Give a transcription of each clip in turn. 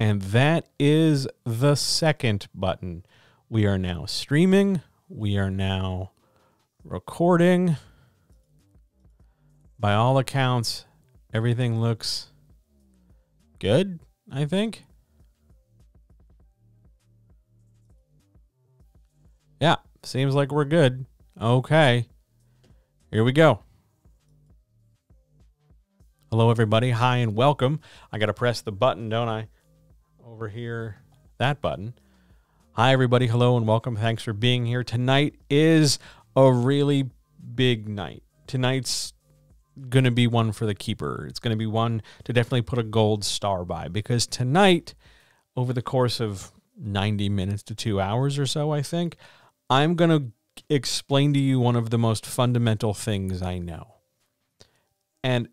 And that is the second button. We are now streaming. We are now recording. By all accounts, everything looks good, I think. Yeah, seems like we're good. Okay, here we go. Hello, everybody. Hi and welcome. I got to press the button, don't I? Over here, that button. Hi, everybody. Hello and welcome. Thanks for being here. Tonight is a really big night. Tonight's going to be one for the keeper. It's going to be one to definitely put a gold star by, because tonight, over the course of 90 minutes to 2 hours or so, I think, I'm going to explain to you one of the most fundamental things I know. And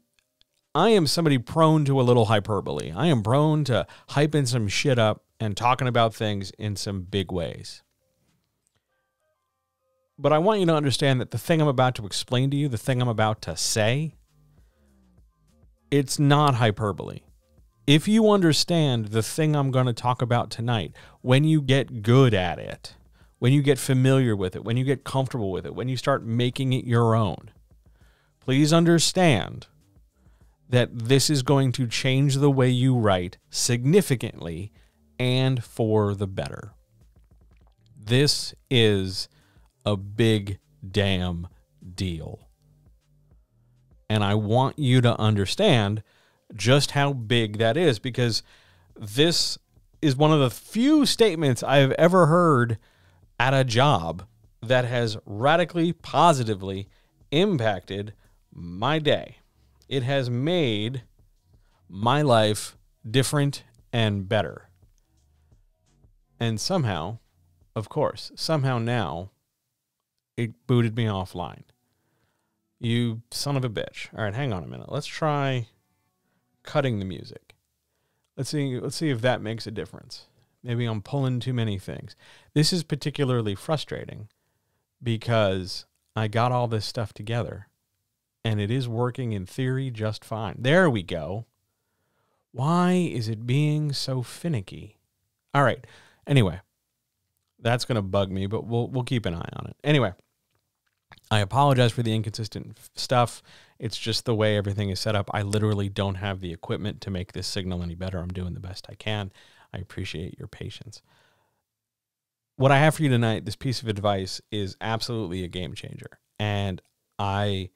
I am somebody prone to a little hyperbole. I am prone to hyping some shit up and talking about things in some big ways. But I want you to understand that the thing I'm about to explain to you, the thing I'm about to say, it's not hyperbole. If you understand the thing I'm going to talk about tonight, when you get good at it, when you get familiar with it, when you get comfortable with it, when you start making it your own, please understand that this is going to change the way you write significantly and for the better. This is a big damn deal. And I want you to understand just how big that is, because this is one of the few statements I've ever heard at a job that has radically, positively impacted my day. It has made my life different and better. And somehow, of course, somehow now, it booted me offline. You son of a bitch. All right, hang on a minute. Let's try cutting the music. Let's see if that makes a difference. Maybe I'm pulling too many things. This is particularly frustrating because I got all this stuff together and it is working in theory just fine. There we go. Why is it being so finicky? All right. Anyway, that's going to bug me, but we'll keep an eye on it. Anyway, I apologize for the inconsistent stuff. It's just the way everything is set up. I literally don't have the equipment to make this signal any better. I'm doing the best I can. I appreciate your patience. What I have for you tonight, this piece of advice, is absolutely a game changer. And I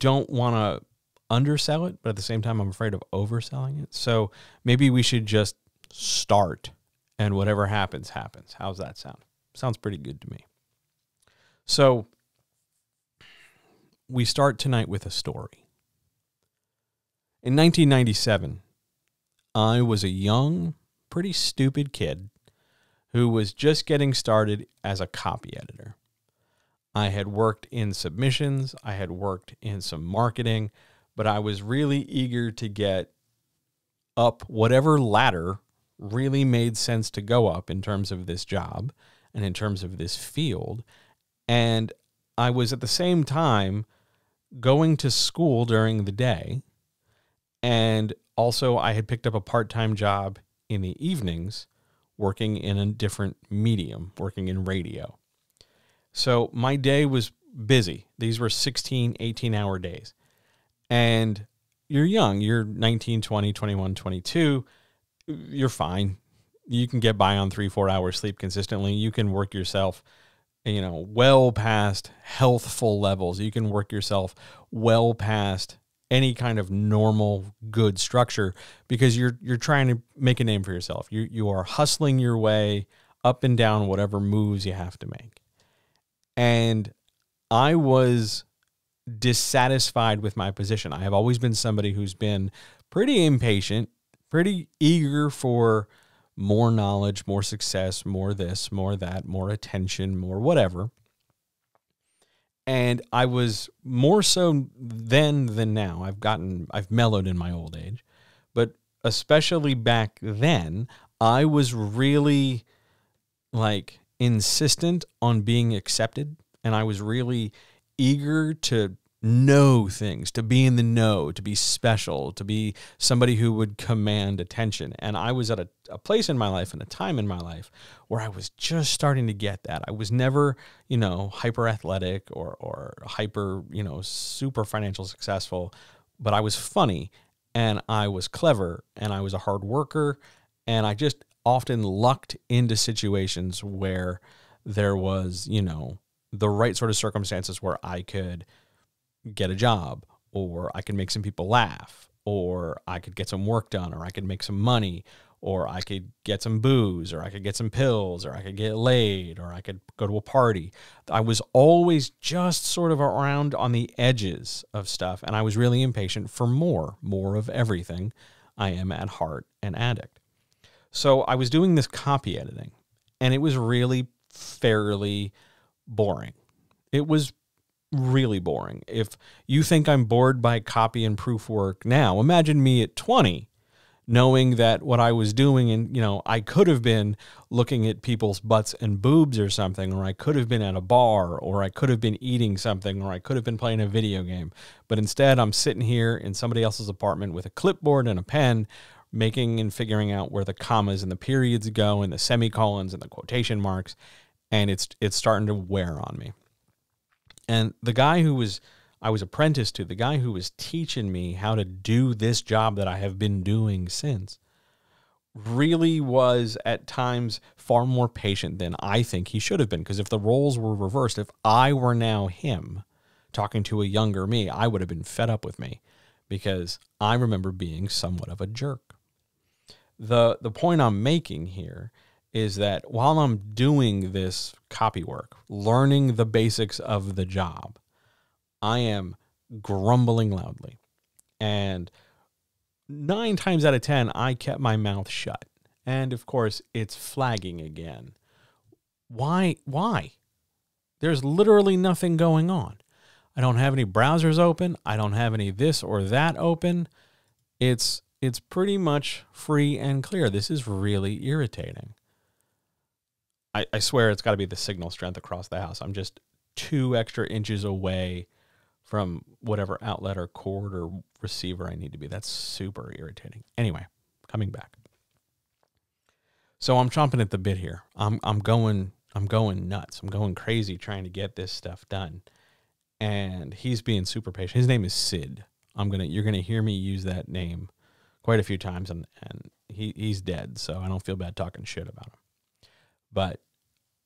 don't want to undersell it, but at the same time, I'm afraid of overselling it. So maybe we should just start. And whatever happens, happens. How's that sound? Sounds pretty good to me. So we start tonight with a story. In 1997, I was a young, pretty stupid kid who was just getting started as a copy editor. I had worked in submissions. I had worked in some marketing, but I was really eager to get up whatever ladder really made sense to go up in terms of this job and in terms of this field. And I was at the same time going to school during the day. And also I had picked up a part-time job in the evenings working in a different medium, working in radio. So my day was busy. These were 16, 18-hour days. And you're young. You're 19, 20, 21, 22. You're fine. You can get by on 3-4 hours sleep consistently. You can work yourself, you know, well past healthful levels. You can work yourself well past any kind of normal, good structure, because you're trying to make a name for yourself. You are hustling your way up and down whatever moves you have to make. And I was dissatisfied with my position. I have always been somebody who's been pretty impatient, pretty eager for more knowledge, more success, more this, more that, more attention, more whatever. And I was more so then than now. I've mellowed in my old age, but especially back then, I was really like insistent on being accepted. And I was really eager to know things, to be in the know, to be special, to be somebody who would command attention. And I was at a place in my life and a time in my life where I was just starting to get that. I was never, you know, hyper athletic or hyper, you know, super financial successful, but I was funny and I was clever and I was a hard worker. And I just often lucked into situations where there was, you know, the right sort of circumstances where I could get a job, or I could make some people laugh, or I could get some work done, or I could make some money, or I could get some booze, or I could get some pills, or I could get laid, or I could go to a party. I was always just sort of around on the edges of stuff, and I was really impatient for more of everything. I am at heart an addict. So I was doing this copy editing, and it was really fairly boring. It was really boring. If you think I'm bored by copy and proof work now, imagine me at 20, knowing that what I was doing, and, you know, I could have been looking at people's butts and boobs or something, or I could have been at a bar, or I could have been eating something, or I could have been playing a video game. But instead, I'm sitting here in somebody else's apartment with a clipboard and a pen, making and figuring out where the commas and the periods go and the semicolons and the quotation marks, and it's starting to wear on me. And the guy who was, I was apprenticed to, the guy who was teaching me how to do this job that I have been doing since, really was at times far more patient than I think he should have been. Because if the roles were reversed, if I were now him talking to a younger me, I would have been fed up with me, because I remember being somewhat of a jerk. The point I'm making here is that while I'm doing this copy work, learning the basics of the job, I am grumbling loudly. And 9 times out of 10, I kept my mouth shut. And of course, it's flagging again. Why? There's literally nothing going on. I don't have any browsers open. I don't have any this or that open. It's pretty much free and clear. This is really irritating. I swear it's got to be the signal strength across the house. I'm just 2 extra inches away from whatever outlet or cord or receiver I need to be. That's super irritating. Anyway, coming back. So I'm chomping at the bit here. I'm going nuts. I'm going crazy trying to get this stuff done. And he's being super patient. His name is Sid. You're gonna hear me use that name quite a few times, and he's dead, so I don't feel bad talking shit about him. But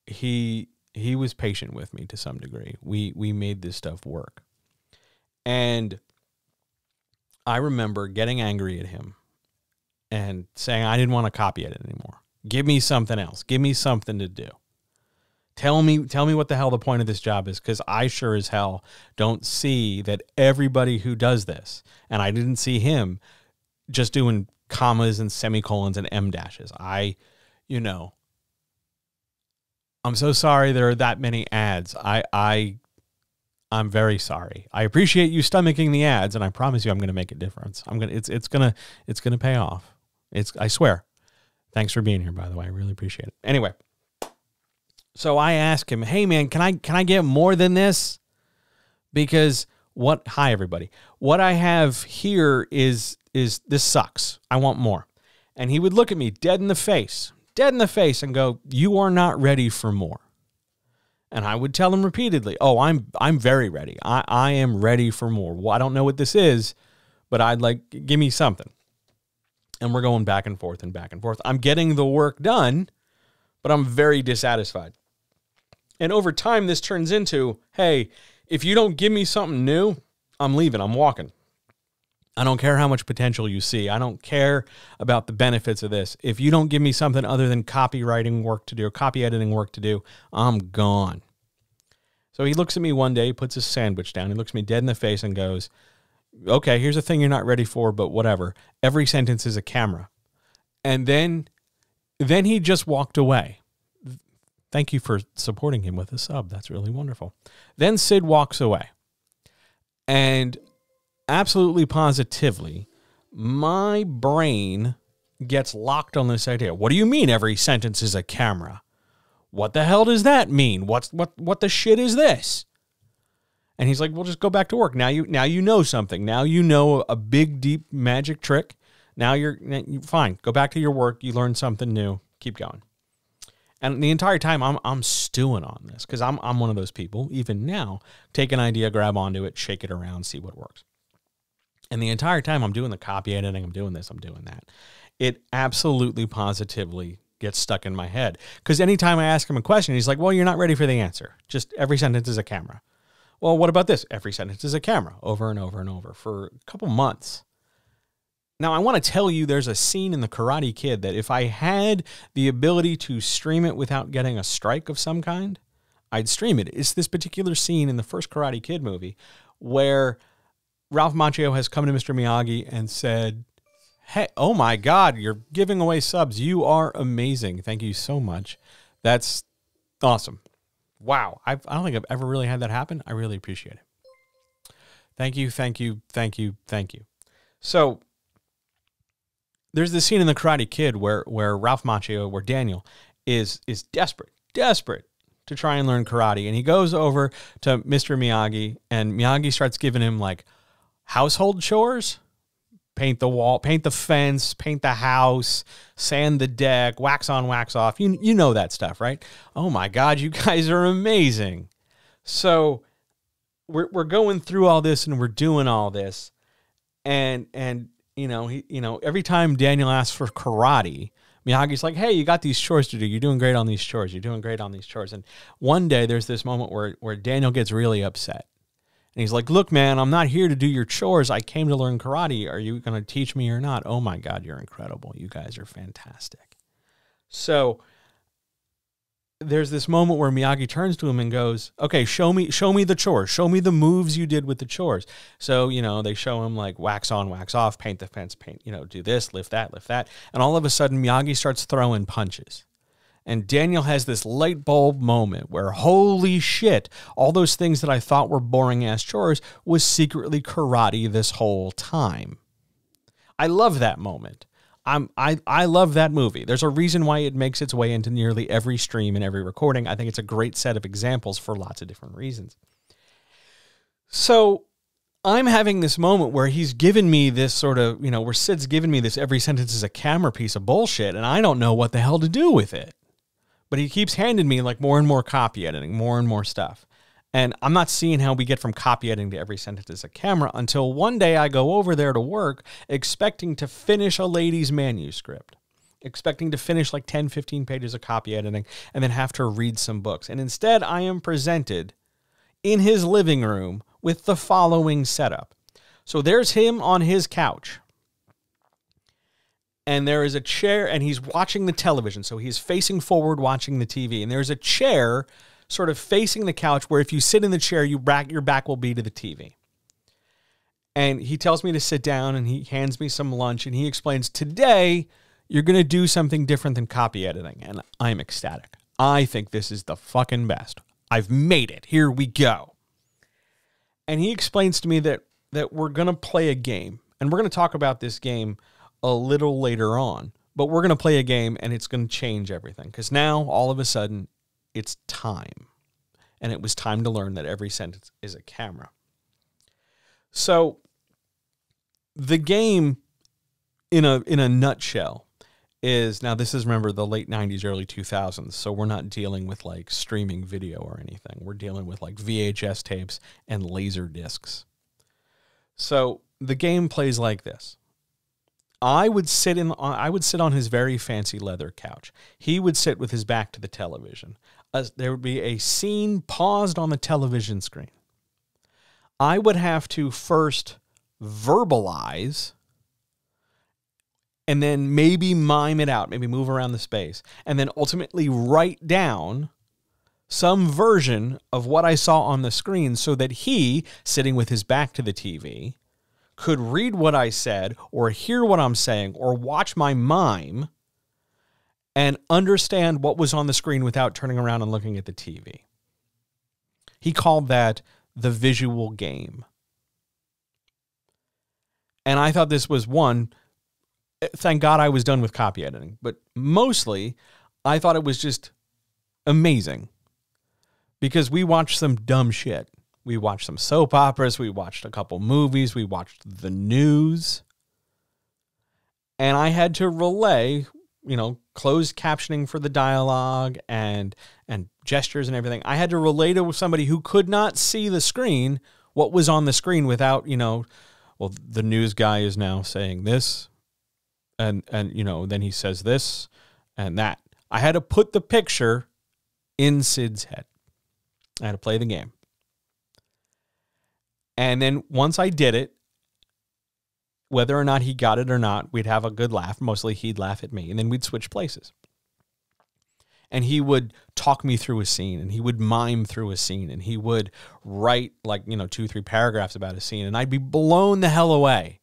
he was patient with me to some degree. We made this stuff work. And I remember getting angry at him and saying, I didn't want to copy it anymore. Give me something else. Give me something to do. Tell me what the hell the point of this job is, because I sure as hell don't see that everybody who does this, and I didn't see him just doing commas and semicolons and M dashes. You know, I'm so sorry there are that many ads. I'm very sorry. I appreciate you stomaching the ads, and I promise you I'm going to make a difference. It's going to pay off. I swear. Thanks for being here, by the way. I really appreciate it. Anyway. So I asked him, "Hey man, can I get more than this? Because hi everybody. What I have here is this sucks. I want more." And he would look at me dead in the face and go, "You are not ready for more." And I would tell him repeatedly, "Oh, I'm very ready. I am ready for more. Well, I don't know what this is, but give me something." And we're going back and forth and back and forth. I'm getting the work done, but I'm very dissatisfied. And over time, this turns into, hey, if you don't give me something new, I'm leaving, I'm walking. I don't care how much potential you see. I don't care about the benefits of this. If you don't give me something other than copywriting work to do, copy editing work to do, I'm gone. So he looks at me one day, puts his sandwich down. He looks me dead in the face and goes, okay, here's a thing you're not ready for, but whatever. Every sentence is a camera. And then he just walked away. Thank you for supporting him with a sub. That's really wonderful. Then Sid walks away. And absolutely positively, my brain gets locked on this idea. What do you mean every sentence is a camera? What the hell does that mean? What the shit is this? And he's like, well, just go back to work. Now you know something. Now you know a big, deep magic trick. Now you're fine. Go back to your work. You learned something new. Keep going. And the entire time I'm stewing on this because I'm one of those people, even now, take an idea, grab onto it, shake it around, see what works. And the entire time I'm doing the copy editing, I'm doing this, I'm doing that. It absolutely positively gets stuck in my head. Because anytime I ask him a question, he's like, well, you're not ready for the answer. Just every sentence is a camera. Well, what about this? Every sentence is a camera, over and over and over for a couple months. Now, I want to tell you there's a scene in The Karate Kid that if I had the ability to stream it without getting a strike of some kind, I'd stream it. It's this particular scene in the first Karate Kid movie where Ralph Macchio has come to Mr. Miyagi and said, hey, oh my God, you're giving away subs. You are amazing. Thank you so much. That's awesome. Wow. I don't think I've ever really had that happen. I really appreciate it. Thank you, thank you, thank you, thank you. So there's this scene in The Karate Kid where Ralph Macchio, where Daniel is desperate to try and learn karate. And he goes over to Mr. Miyagi and Miyagi starts giving him like household chores. Paint the wall, paint the fence, paint the house, sand the deck, wax on, wax off. You know that stuff, right? Oh my God, you guys are amazing. So we're going through all this and we're doing all this. And you know, every time Daniel asks for karate, Miyagi's like, hey, you got these chores to do. You're doing great on these chores. You're doing great on these chores. And one day there's this moment where Daniel gets really upset. And he's like, look, man, I'm not here to do your chores. I came to learn karate. Are you going to teach me or not? Oh, my God, you're incredible. You guys are fantastic. So there's this moment where Miyagi turns to him and goes, okay, show me the chores. Show me the moves you did with the chores. So, you know, they show him like wax on, wax off, paint the fence, paint, you know, do this, lift that. And all of a sudden, Miyagi starts throwing punches. And Daniel has this light bulb moment where, holy shit, all those things that I thought were boring-ass chores was secretly karate this whole time. I love that moment. I love that movie. There's a reason why it makes its way into nearly every stream and every recording. I think it's a great set of examples for lots of different reasons. So I'm having this moment where he's given me this sort of, you know, where Sid's given me this every sentence is a camera piece of bullshit, and I don't know what the hell to do with it. But he keeps handing me like more and more copy editing, more and more stuff. And I'm not seeing how we get from copy editing to every sentence as a camera until one day I go over there to work expecting to finish a lady's manuscript, expecting to finish like 10, 15 pages of copy editing and then have to read some books. And instead I am presented in his living room with the following setup. So there's him on his couch. And there is a chair, and he's watching the television. So he's facing forward watching the TV. And there's a chair sort of facing the couch where if you sit in the chair, your back will be to the TV. And he tells me to sit down, and he hands me some lunch. And he explains, today, you're going to do something different than copy editing. And I'm ecstatic. I think this is the fucking best. I've made it. Here we go. And he explains to me that we're going to play a game. And we're going to talk about this game a little later on, but we're going to play a game and it's going to change everything because now all of a sudden it's time, and it was time to learn that every sentence is a camera. So the game in a nutshell is, now this is, remember, the late 90s, early 2000s. So we're not dealing with like streaming video or anything. We're dealing with like VHS tapes and laser discs. So the game plays like this. I would sit on his very fancy leather couch. He would sit with his back to the television. There would be a scene paused on the television screen. I would have to first verbalize and then maybe mime it out, maybe move around the space, and then ultimately write down some version of what I saw on the screen so that he, sitting with his back to the TV, could read what I said or hear what I'm saying or watch my mime and understand what was on the screen without turning around and looking at the TV. He called that the visual game. And I thought this was one, thank God I was done with copy editing, but mostly I thought it was just amazing because we watched some dumb shit. We watched some soap operas. We watched a couple movies. We watched the news. And I had to relay, you know, closed captioning for the dialogue and gestures and everything. I had to relay to somebody who could not see the screen what was on the screen without, you know, well, the news guy is now saying this and you know, then he says this and that. I had to put the picture in Sid's head. I had to play the game. And then once I did it, whether or not he got it or not, we'd have a good laugh. Mostly he'd laugh at me, and then we'd switch places. And he would talk me through a scene, and he would mime through a scene, and he would write, like, you know, 2-3 paragraphs about a scene, and I'd be blown the hell away.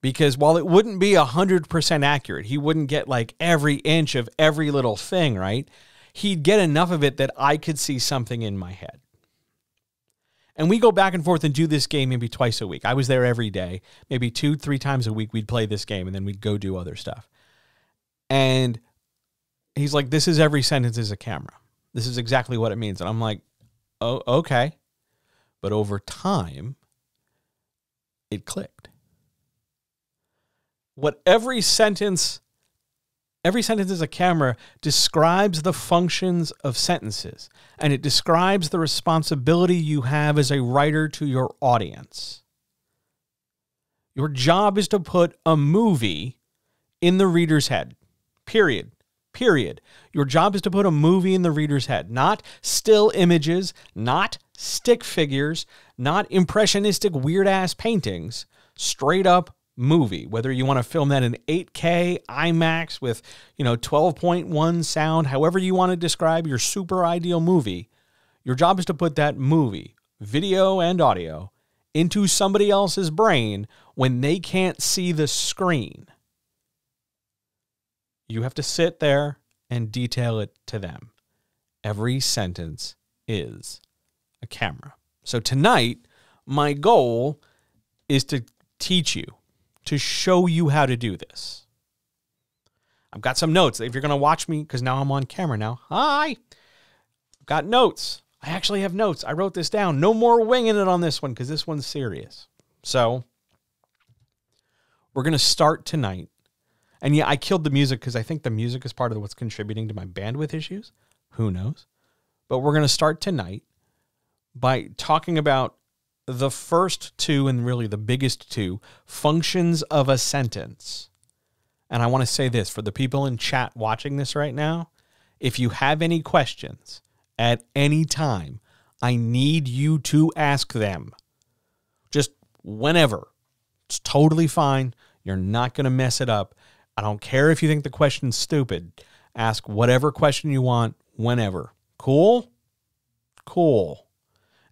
Because while it wouldn't be 100% accurate, he wouldn't get, like, every inch of every little thing, right? He'd get enough of it that I could see something in my head. And we go back and forth and do this game maybe twice a week. I was there every day. Maybe 2-3 times a week we'd play this game, and then we'd go do other stuff. And he's like, this is every sentence is a camera. This is exactly what it means. And I'm like, oh, okay. But over time, it clicked. What every sentence is a camera describes the functions of sentences, and it describes the responsibility you have as a writer to your audience. Your job is to put a movie in the reader's head, period, period. Your job is to put a movie in the reader's head, not still images, not stick figures, not impressionistic weird-ass paintings, straight up movie, whether you want to film that in 8K IMAX with, you know, 12.1 sound, however you want to describe your super ideal movie, your job is to put that movie, video and audio, into somebody else's brain when they can't see the screen. You have to sit there and detail it to them. Every sentence is a camera. So tonight, my goal is to teach you, to show you how to do this. I've got some notes. If you're going to watch me, because now I'm on camera now. Hi! I've got notes. I actually have notes. I wrote this down. No more winging it on this one, because this one's serious. So, we're going to start tonight. And yeah, I killed the music, because I think the music is part of what's contributing to my bandwidth issues. Who knows? But we're going to start tonight by talking about the first two, and really the biggest two, functions of a sentence. And I want to say this for the people in chat watching this right now. If you have any questions at any time, I need you to ask them. Just whenever. It's totally fine. You're not going to mess it up. I don't care if you think the question's stupid. Ask whatever question you want, whenever. Cool? Cool.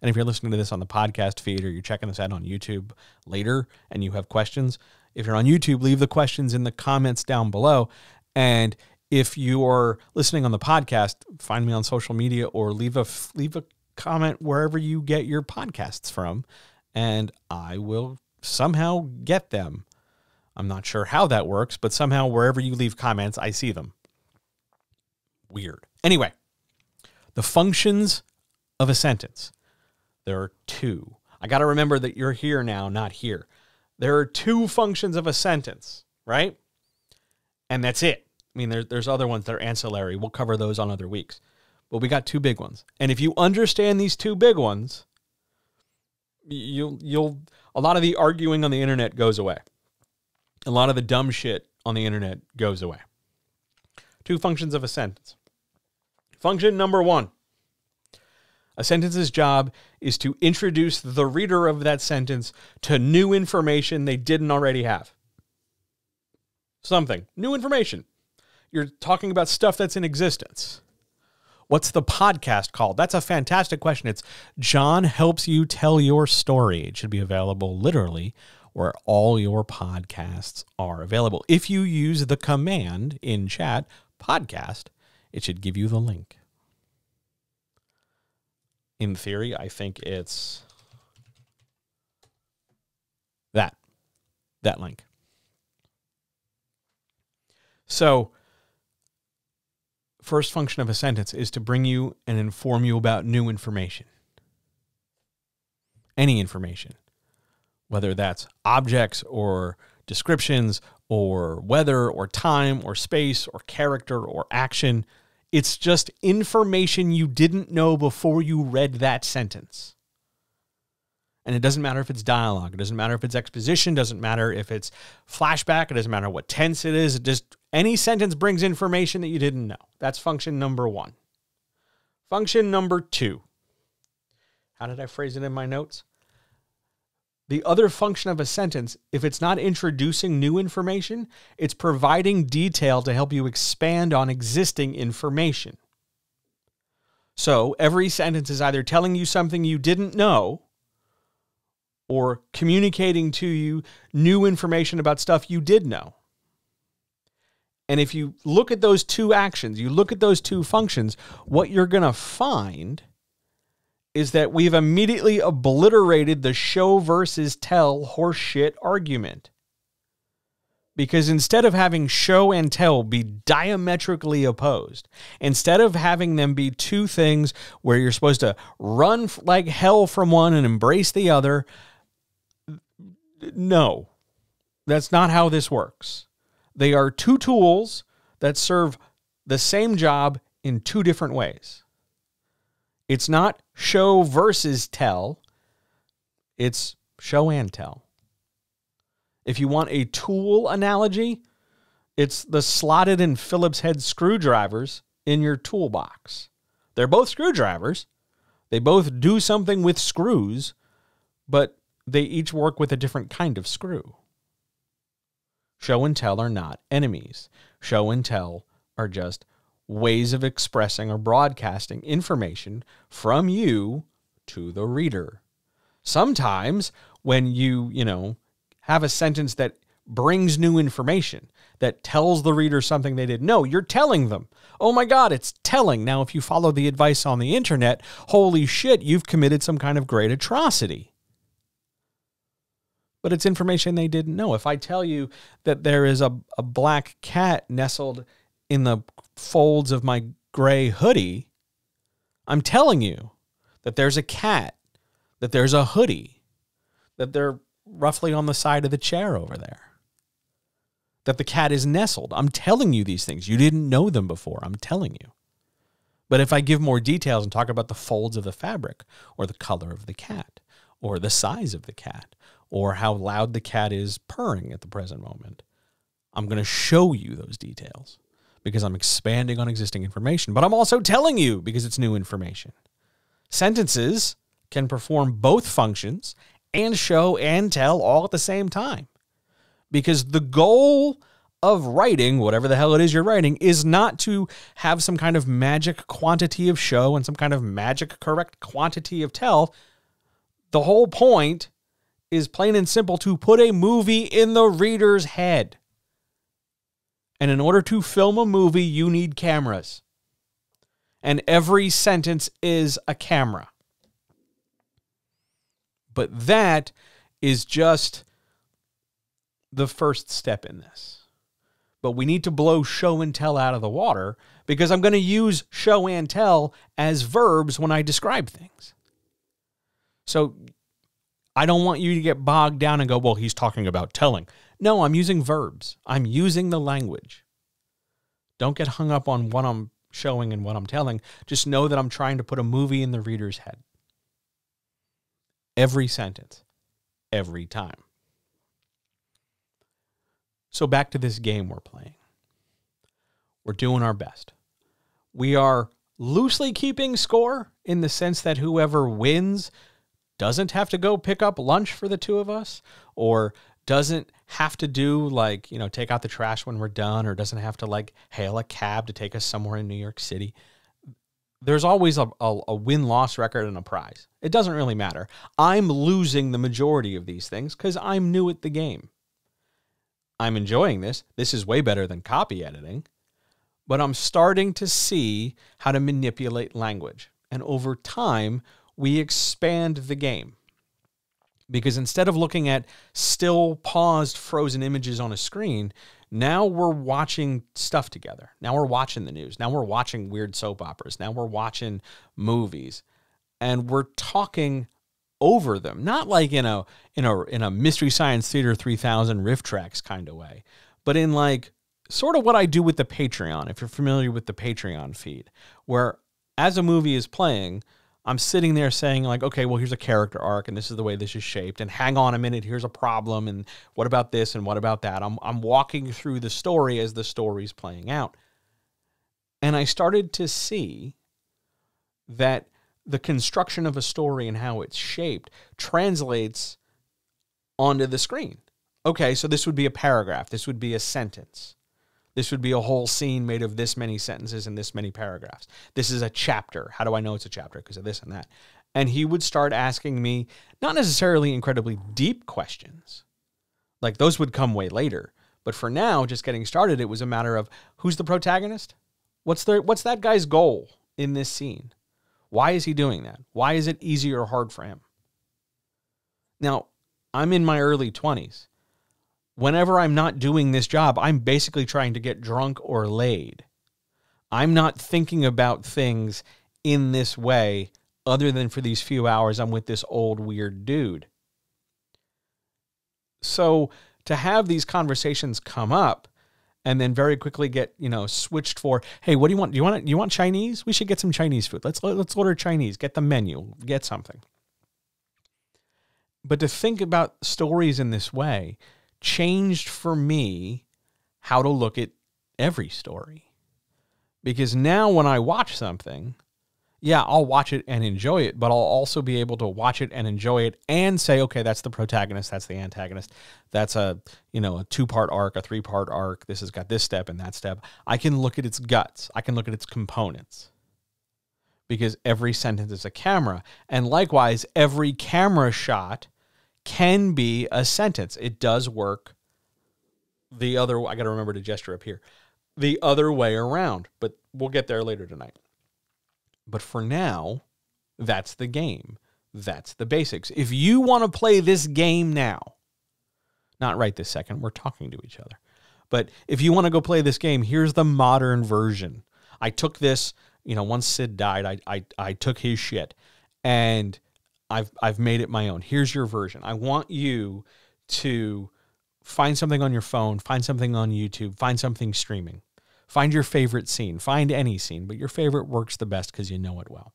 And if you're listening to this on the podcast feed or you're checking this out on YouTube later and you have questions, if you're on YouTube, leave the questions in the comments down below. And if you're listening on the podcast, find me on social media or leave a comment wherever you get your podcasts from, and I will somehow get them. I'm not sure how that works, but somehow wherever you leave comments, I see them. Weird. Anyway, the functions of a sentence. There are two. I got to remember that you're here now, not here. There are two functions of a sentence, right? And that's it. I mean, there's other ones that are ancillary. We'll cover those on other weeks. But we got two big ones. And if you understand these two big ones, you'll a lot of the arguing on the internet goes away. A lot of the dumb shit on the internet goes away. Two functions of a sentence. Function number one. A sentence's job is to introduce the reader of that sentence to new information they didn't already have. Something. New information. You're talking about stuff that's in existence. What's the podcast called? That's a fantastic question. It's John Helps You Tell Your Story. It should be available literally where all your podcasts are available. If you use the command in chat, podcast, it should give you the link. In theory, I think it's that link. So, first function of a sentence is to bring you and inform you about new information. any information, whether that's objects or descriptions or weather or time or space or character or action. It's just information you didn't know before you read that sentence. And it doesn't matter if it's dialogue. It doesn't matter if it's exposition. It doesn't matter if it's flashback. It doesn't matter what tense it is. It just, any sentence brings information that you didn't know. That's function number one. Function number two. How did I phrase it in my notes? The other function of a sentence, if it's not introducing new information, it's providing detail to help you expand on existing information. So every sentence is either telling you something you didn't know or communicating to you new information about stuff you did know. And if you look at those two actions, you look at those two functions, what you're going to find is that we've immediately obliterated the show versus tell horseshit argument. Because instead of having show and tell be diametrically opposed, instead of having them be two things where you're supposed to run like hell from one and embrace the other, no, that's not how this works. They are two tools that serve the same job in two different ways. It's not show versus tell. It's show and tell. If you want a tool analogy, it's the slotted and Phillips head screwdrivers in your toolbox. They're both screwdrivers. They both do something with screws, but they each work with a different kind of screw. Show and tell are not enemies. Show and tell are just ways of expressing or broadcasting information from you to the reader. Sometimes when you have a sentence that brings new information, that tells the reader something they didn't know, you're telling them, oh my God, it's telling. Now, if you follow the advice on the internet, holy shit, you've committed some kind of great atrocity. But it's information they didn't know. If I tell you that there is a black cat nestled in the folds of my gray hoodie, I'm telling you that there's a cat, that there's a hoodie, that they're roughly on the side of the chair over there, that the cat is nestled. I'm telling you these things. You didn't know them before. I'm telling you. But if I give more details and talk about the folds of the fabric or the color of the cat or the size of the cat or how loud the cat is purring at the present moment, I'm going to show you those details, because I'm expanding on existing information, but I'm also telling you because it's new information. Sentences can perform both functions and show and tell all at the same time, because the goal of writing, whatever the hell it is you're writing, is not to have some kind of magic quantity of show and some kind of magic correct quantity of tell. The whole point is plain and simple to put a movie in the reader's head. And in order to film a movie, you need cameras. And every sentence is a camera. But that is just the first step in this. But we need to blow show and tell out of the water, because I'm going to use show and tell as verbs when I describe things. So I don't want you to get bogged down and go, well, he's talking about telling. No, I'm using verbs. I'm using the language. Don't get hung up on what I'm showing and what I'm telling. Just know that I'm trying to put a movie in the reader's head. Every sentence, every time. So back to this game we're playing. We're doing our best. We are loosely keeping score in the sense that whoever wins doesn't have to go pick up lunch for the two of us, or doesn't have to do take out the trash when we're done, or doesn't have to hail a cab to take us somewhere in New York City. There's always a win-loss record and a prize. It doesn't really matter. I'm losing the majority of these things because I'm new at the game. I'm enjoying this. This is way better than copy editing, but I'm starting to see how to manipulate language. And over time, we expand the game, because instead of looking at still paused frozen images on a screen, now we're watching stuff together. Now we're watching the news. Now we're watching weird soap operas. Now we're watching movies, and we're talking over them, not like in a Mystery Science Theater 3000 riff tracks kind of way, but in like sort of what I do with the Patreon, if you're familiar with the Patreon feed, where as a movie is playing, I'm sitting there saying like, okay, well, here's a character arc and this is the way this is shaped, and hang on a minute, here's a problem, and what about this and what about that? I'm walking through the story as the story's playing out. And I started to see that the construction of a story and how it's shaped translates onto the screen. Okay, so this would be a paragraph. This would be a sentence. This would be a whole scene made of this many sentences and this many paragraphs. This is a chapter. How do I know it's a chapter? Because of this and that. And he would start asking me, not necessarily incredibly deep questions. Like those would come way later. But for now, just getting started, it was a matter of who's the protagonist? What's that guy's goal in this scene? Why is he doing that? Why is it easy or hard for him? Now, I'm in my early 20s. Whenever I'm not doing this job, I'm basically trying to get drunk or laid. I'm not thinking about things in this way other than for these few hours I'm with this old weird dude. So to have these conversations come up, and then very quickly get, you know, switched for, hey, what do you want? Do you want Chinese? We should get some Chinese food. Let's order Chinese. Get the menu. Get something. But to think about stories in this way changed for me how to look at every story. Because now when I watch something, yeah, I'll watch it and enjoy it, but I'll also be able to watch it and enjoy it and say, okay, that's the protagonist, that's the antagonist, that's a, you know, a two-part arc, a three-part arc, this has got this step and that step. I can look at its guts. I can look at its components because every sentence is a camera. And likewise, every camera shot can be a sentence. It does work the other, I got to remember to gesture up here, the other way around, but we'll get there later tonight. But for now, that's the game. That's the basics. If you want to play this game now, not right this second, we're talking to each other. But if you want to go play this game, here's the modern version. I took this, you know, once Sid died, I took his shit and I've made it my own. Here's your version. I want you to find something on your phone, find something on YouTube, find something streaming. Find your favorite scene. Find any scene, but your favorite works the best because you know it well.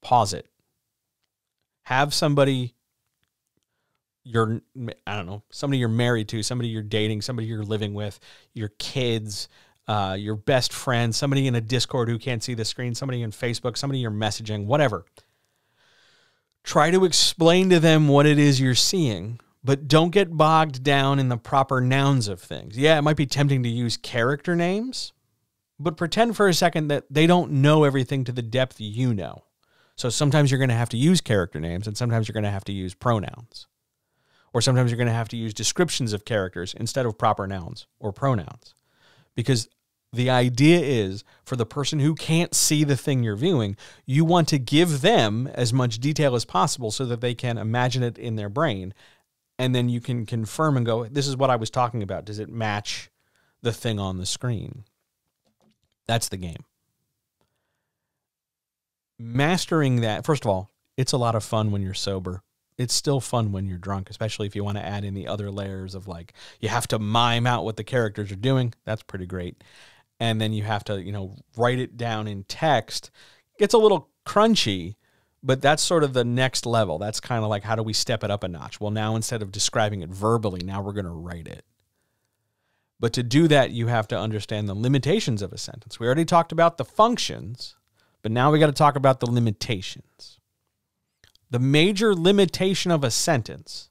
Pause it. Have somebody somebody you're married to, somebody you're dating, somebody you're living with, your kids, your best friend, somebody in a Discord who can't see the screen, somebody in Facebook, somebody you're messaging, whatever. Try to explain to them what it is you're seeing. But don't get bogged down in the proper nouns of things. Yeah, it might be tempting to use character names, but pretend for a second that they don't know everything to the depth you know. So sometimes you're going to have to use character names, and sometimes you're going to have to use pronouns. Or sometimes you're going to have to use descriptions of characters instead of proper nouns or pronouns. Because the idea is, for the person who can't see the thing you're viewing, you want to give them as much detail as possible so that they can imagine it in their brain. And then you can confirm and go, this is what I was talking about. Does it match the thing on the screen? That's the game. Mastering that, first of all, it's a lot of fun when you're sober. It's still fun when you're drunk, especially if you want to add in the other layers of like, you have to mime out what the characters are doing. That's pretty great. And then you have to, you know, write it down in text. It gets a little crunchy. But that's sort of the next level. That's kind of like, how do we step it up a notch? Well, now instead of describing it verbally, now we're going to write it. But to do that, you have to understand the limitations of a sentence. We already talked about the functions, but now we got to talk about the limitations. The major limitation of a sentence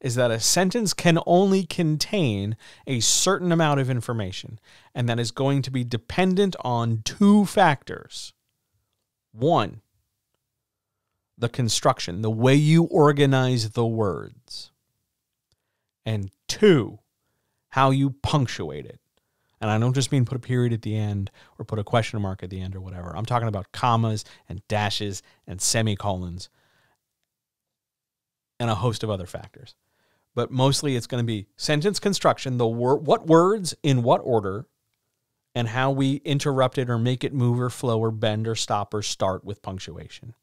is that a sentence can only contain a certain amount of information, and that is going to be dependent on two factors. One, the construction, the way you organize the words. And two, how you punctuate it. And I don't just mean put a period at the end or put a question mark at the end or whatever. I'm talking about commas and dashes and semicolons and a host of other factors. But mostly it's going to be sentence construction, the what words in what order, and how we interrupt it or make it move or flow or bend or stop or start with punctuation.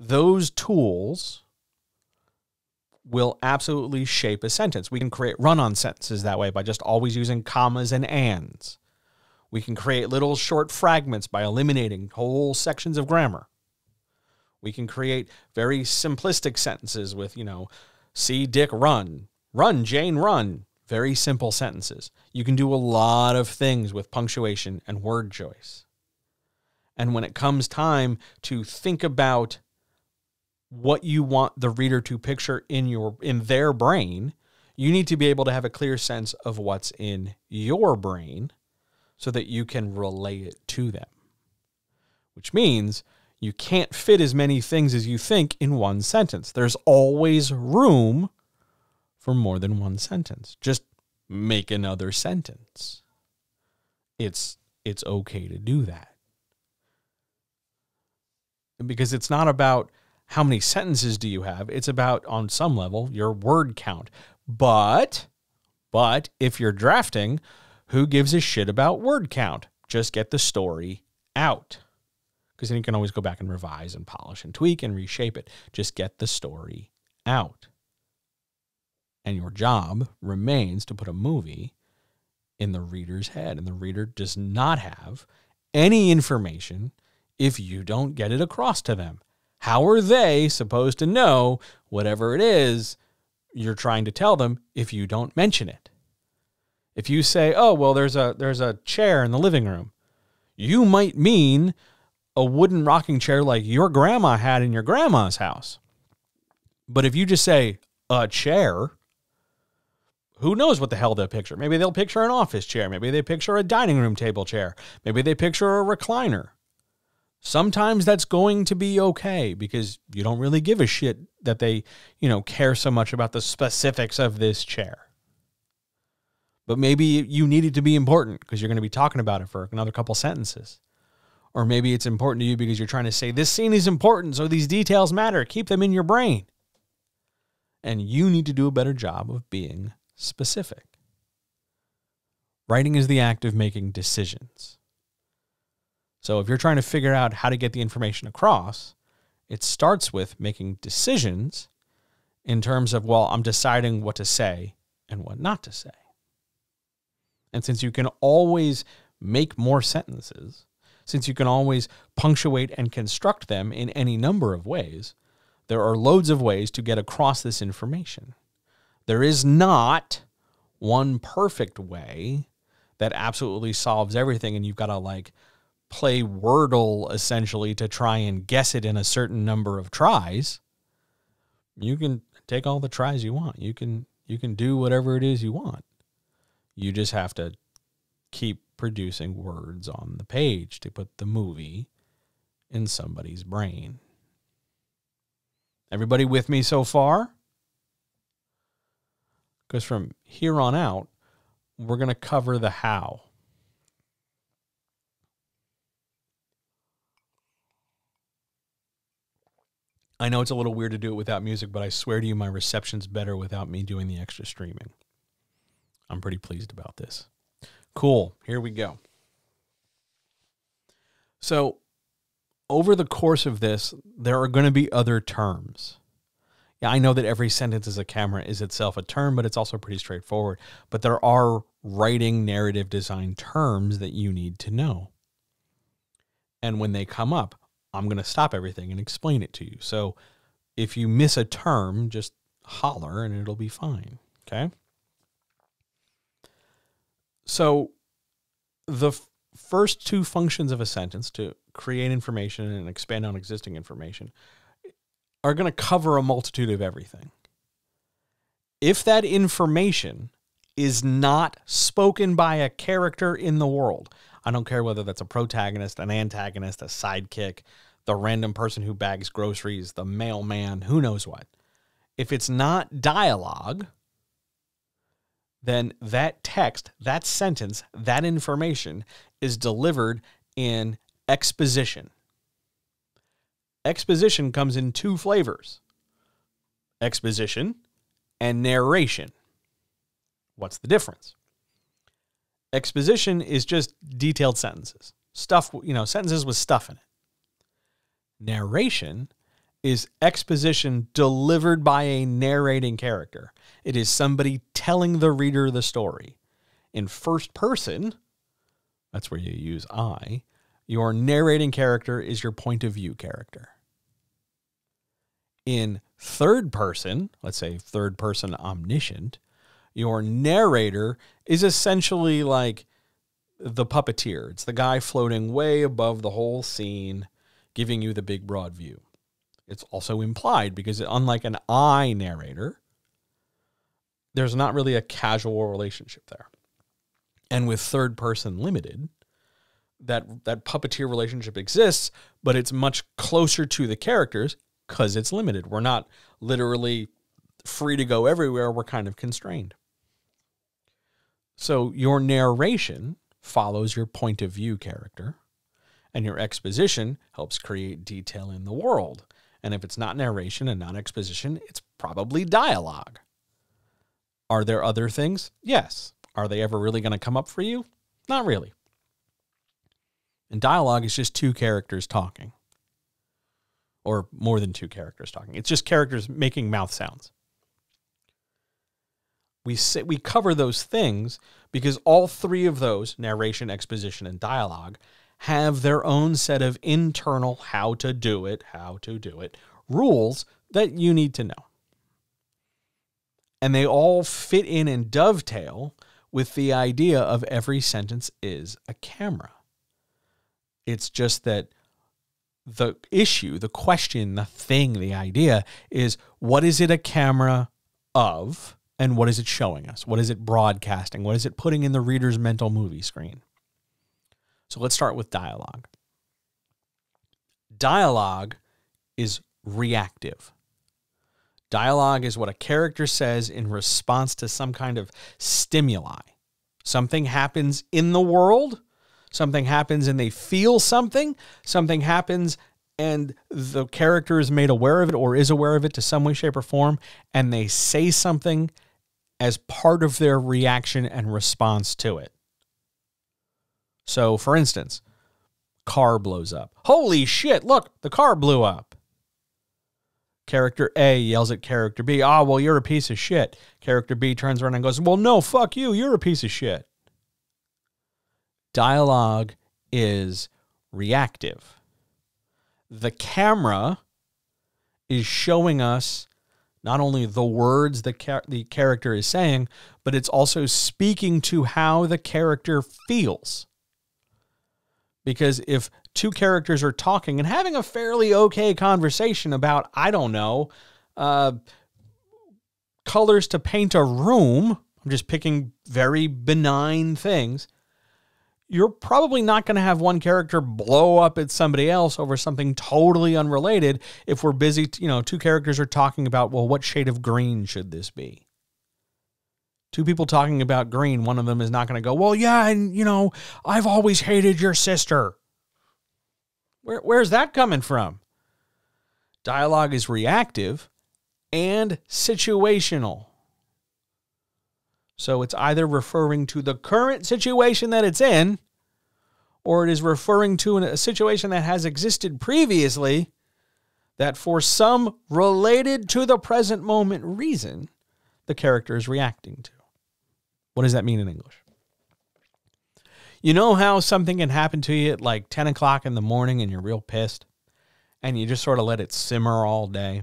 those tools will absolutely shape a sentence. We can create run-on sentences that way by just always using commas and ands. We can create little short fragments by eliminating whole sections of grammar. We can create very simplistic sentences with, you know, see Dick run, run Jane run, very simple sentences. You can do a lot of things with punctuation and word choice. And when it comes time to think about what you want the reader to picture in their brain, you need to be able to have a clear sense of what's in your brain so that you can relay it to them. Which means you can't fit as many things as you think in one sentence. There's always room for more than one sentence. Just make another sentence. It's okay to do that. Because it's not about how many sentences do you have? It's about, on some level, your word count. But if you're drafting, who gives a shit about word count? Just get the story out. Because then you can always go back and revise and polish and tweak and reshape it. Just get the story out. And your job remains to put a movie in the reader's head. And the reader does not have any information if you don't get it across to them. How are they supposed to know whatever it is you're trying to tell them if you don't mention it? If you say, oh, well, there's a chair in the living room, you might mean a wooden rocking chair like your grandma had in your grandma's house. But if you just say a chair, who knows what the hell they'll picture? Maybe they'll picture an office chair. Maybe they picture a dining room table chair. Maybe they picture a recliner. Sometimes that's going to be okay because you don't really give a shit that they, you know, care so much about the specifics of this chair. But maybe you need it to be important because you're going to be talking about it for another couple sentences. Or maybe it's important to you because you're trying to say this scene is important, so these details matter. Keep them in your brain. And you need to do a better job of being specific. Writing is the act of making decisions. So if you're trying to figure out how to get the information across, it starts with making decisions in terms of, well, I'm deciding what to say and what not to say. And since you can always make more sentences, since you can always punctuate and construct them in any number of ways, there are loads of ways to get across this information. There is not one perfect way that absolutely solves everything, and you've got to, like, play Wordle essentially to try and guess it in a certain number of tries. You can take all the tries you want. You can do whatever it is you want. You just have to keep producing words on the page to put the movie in somebody's brain. Everybody with me so far? Because from here on out, we're going to cover the how. I know it's a little weird to do it without music, but I swear to you, my reception's better without me doing the extra streaming. I'm pretty pleased about this. Cool. Here we go. So over the course of this, there are going to be other terms. Yeah, I know that every sentence as a camera is itself a term, but it's also pretty straightforward. But there are writing narrative design terms that you need to know. And when they come up, I'm going to stop everything and explain it to you. So if you miss a term, just holler and it'll be fine. Okay. So the first two functions of a sentence, to create information and expand on existing information, are going to cover a multitude of everything. If that information is not spoken by a character in the world, I don't care whether that's a protagonist, an antagonist, a sidekick, the random person who bags groceries, the mailman, who knows what. If it's not dialogue, then that text, that sentence, that information is delivered in exposition. Exposition comes in two flavors: exposition and narration. What's the difference? Exposition is just detailed sentences, stuff, you know, sentences with stuff in it. Narration is exposition delivered by a narrating character. It is somebody telling the reader the story. In first person, that's where you use I, your narrating character is your point of view character. In third person, let's say third person omniscient, your narrator is essentially like the puppeteer. It's the guy floating way above the whole scene, giving you the big broad view. It's also implied because unlike an I narrator, there's not really a casual relationship there. And with third person limited, that puppeteer relationship exists, but it's much closer to the characters because it's limited. We're not literally free to go everywhere. We're kind of constrained. So your narration follows your point of view character, and your exposition helps create detail in the world. And if it's not narration and not exposition, it's probably dialogue. Are there other things? Yes. Are they ever really going to come up for you? Not really. And dialogue is just two characters talking. Or more than two characters talking. It's just characters making mouth sounds. We cover those things because all three of those, narration, exposition, and dialogue, have their own set of internal how to do it rules that you need to know. And they all fit in and dovetail with the idea of every sentence is a camera. It's just that the issue, the question, the thing, the idea is, what is it a camera of and what is it showing us? What is it broadcasting? What is it putting in the reader's mental movie screen? So let's start with dialogue. Dialogue is reactive. Dialogue is what a character says in response to some kind of stimuli. Something happens in the world. Something happens and they feel something. Something happens and the character is made aware of it or is aware of it to some way, shape, or form. And they say something as part of their reaction and response to it. So, for instance, car blows up. Holy shit, look, the car blew up. Character A yells at character B, "Ah, well, you're a piece of shit." Character B turns around and goes, "Well, no, fuck you, you're a piece of shit." Dialogue is reactive. The camera is showing us not only the words the character is saying, but it's also speaking to how the character feels. Because if two characters are talking and having a fairly okay conversation about, I don't know, colors to paint a room, I'm just picking very benign things, you're probably not going to have one character blow up at somebody else over something totally unrelated if we're busy, you know, two characters are talking about, well, what shade of green should this be? Two people talking about green, one of them is not going to go, well, yeah, and, you know, I've always hated your sister. Where's that coming from? Dialogue is reactive and situational. So it's either referring to the current situation that it's in, or it is referring to a situation that has existed previously that for some related to the present moment reason, the character is reacting to. What does that mean in English? You know how something can happen to you at like 10 o'clock in the morning and you're real pissed and you just sort of let it simmer all day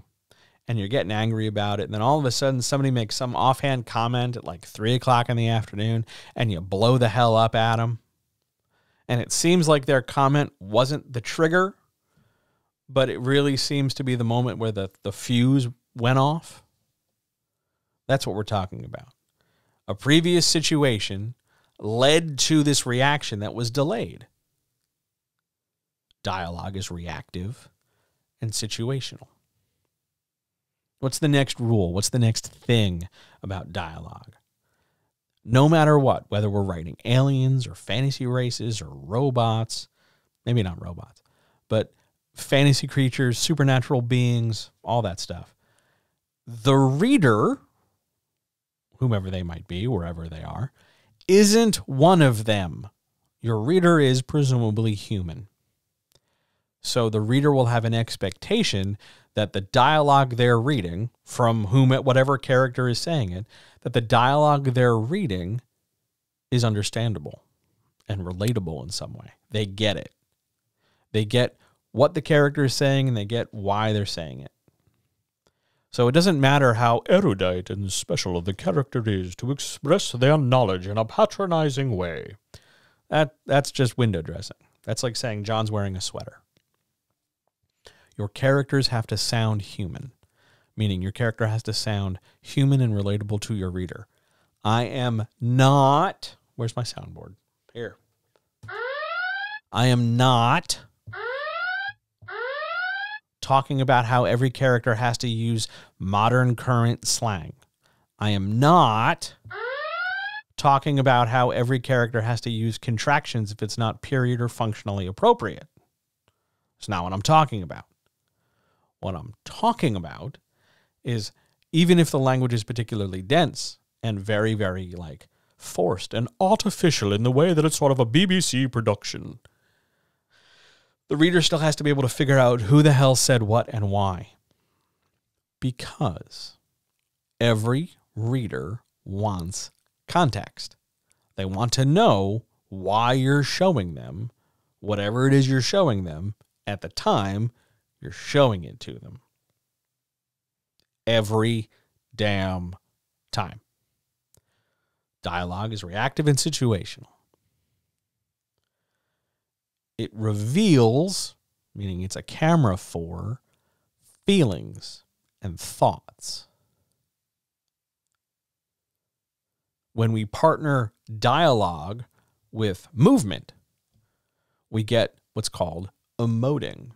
and you're getting angry about it. And then all of a sudden somebody makes some offhand comment at like 3 o'clock in the afternoon and you blow the hell up at them. And it seems like their comment wasn't the trigger, but it really seems to be the moment where the fuse went off. That's what we're talking about. A previous situation led to this reaction that was delayed. Dialogue is reactive and situational. What's the next rule? What's the next thing about dialogue? No matter what, whether we're writing aliens or fantasy races or robots, maybe not robots, but fantasy creatures, supernatural beings, all that stuff, the reader, whomever they might be, wherever they are, isn't one of them. Your reader is presumably human. So the reader will have an expectation that the dialogue they're reading, from whom whatever character is saying it, that the dialogue they're reading is understandable and relatable in some way. They get it. They get what the character is saying, and they get why they're saying it. So it doesn't matter how erudite and special the character is to express their knowledge in a patronizing way. That's just window dressing. That's like saying John's wearing a sweater. Your characters have to sound human, meaning your character has to sound human and relatable to your reader. I am not... Where's my soundboard? Here. I am not talking about how every character has to use modern current slang. I am not talking about how every character has to use contractions if it's not period or functionally appropriate. It's not what I'm talking about. What I'm talking about is, even if the language is particularly dense and very, very like forced and artificial in the way that it's sort of a BBC production, the reader still has to be able to figure out who the hell said what and why. Because every reader wants context. They want to know why you're showing them whatever it is you're showing them at the time you're showing it to them. Every damn time. Dialogue is reactive and situational. It reveals, meaning it's a camera for, feelings and thoughts. When we partner dialogue with movement, we get what's called emoting.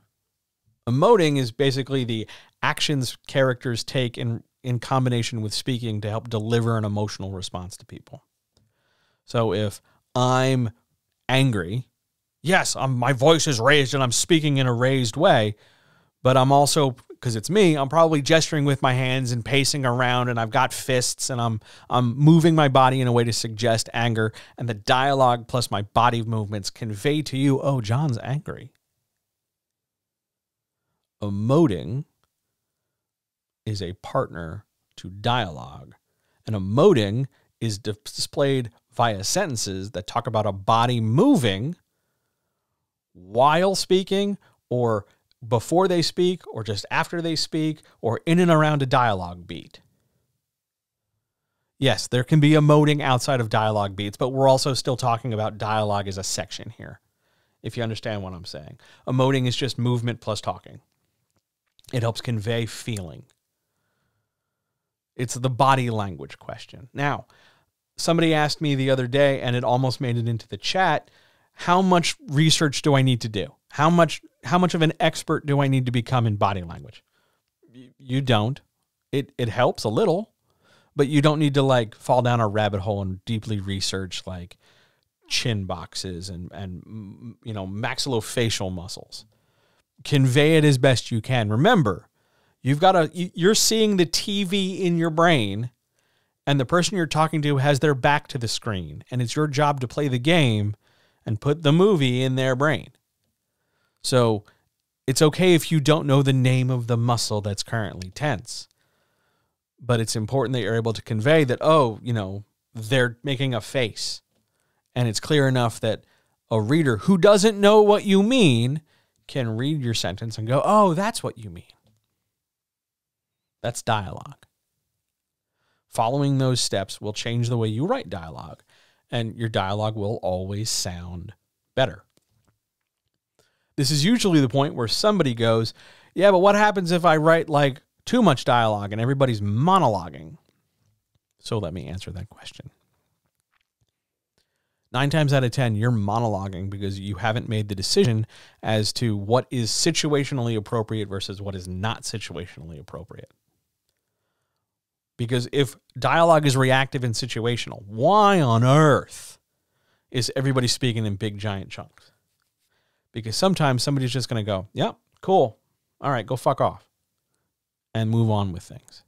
Emoting is basically the actions characters take in combination with speaking to help deliver an emotional response to people. So if I'm angry, yes, my voice is raised and I'm speaking in a raised way, but I'm also, because it's me, I'm probably gesturing with my hands and pacing around, and I've got fists, and I'm moving my body in a way to suggest anger, and the dialogue plus my body movements convey to you, oh, John's angry. Emoting is a partner to dialogue, and emoting is displayed via sentences that talk about a body moving while speaking, or before they speak, or just after they speak, or in and around a dialogue beat. Yes, there can be emoting outside of dialogue beats, but we're also still talking about dialogue as a section here, if you understand what I'm saying. Emoting is just movement plus talking. It helps convey feeling. It's the body language question. Now, somebody asked me the other day, and it almost made it into the chat, how much research do I need to do? How much of an expert do I need to become in body language? You don't. It helps a little, but you don't need to like fall down a rabbit hole and deeply research like chin boxes and you know, maxillofacial muscles. Convey it as best you can. Remember, you're seeing the TV in your brain, and the person you're talking to has their back to the screen, and it's your job to play the game and put the movie in their brain. So it's okay if you don't know the name of the muscle that's currently tense, but it's important that you're able to convey that, oh, you know, they're making a face, and it's clear enough that a reader who doesn't know what you mean can read your sentence and go, oh, that's what you mean. That's dialogue. Following those steps will change the way you write dialogue, and your dialogue will always sound better. This is usually the point where somebody goes, yeah, but what happens if I write like too much dialogue and everybody's monologuing? So let me answer that question. 9 times out of 10, you're monologuing because you haven't made the decision as to what is situationally appropriate versus what is not situationally appropriate. Because if dialogue is reactive and situational, why on earth is everybody speaking in big, giant chunks? Because sometimes somebody's just going to go, yep, cool. All right, go fuck off. And move on with things.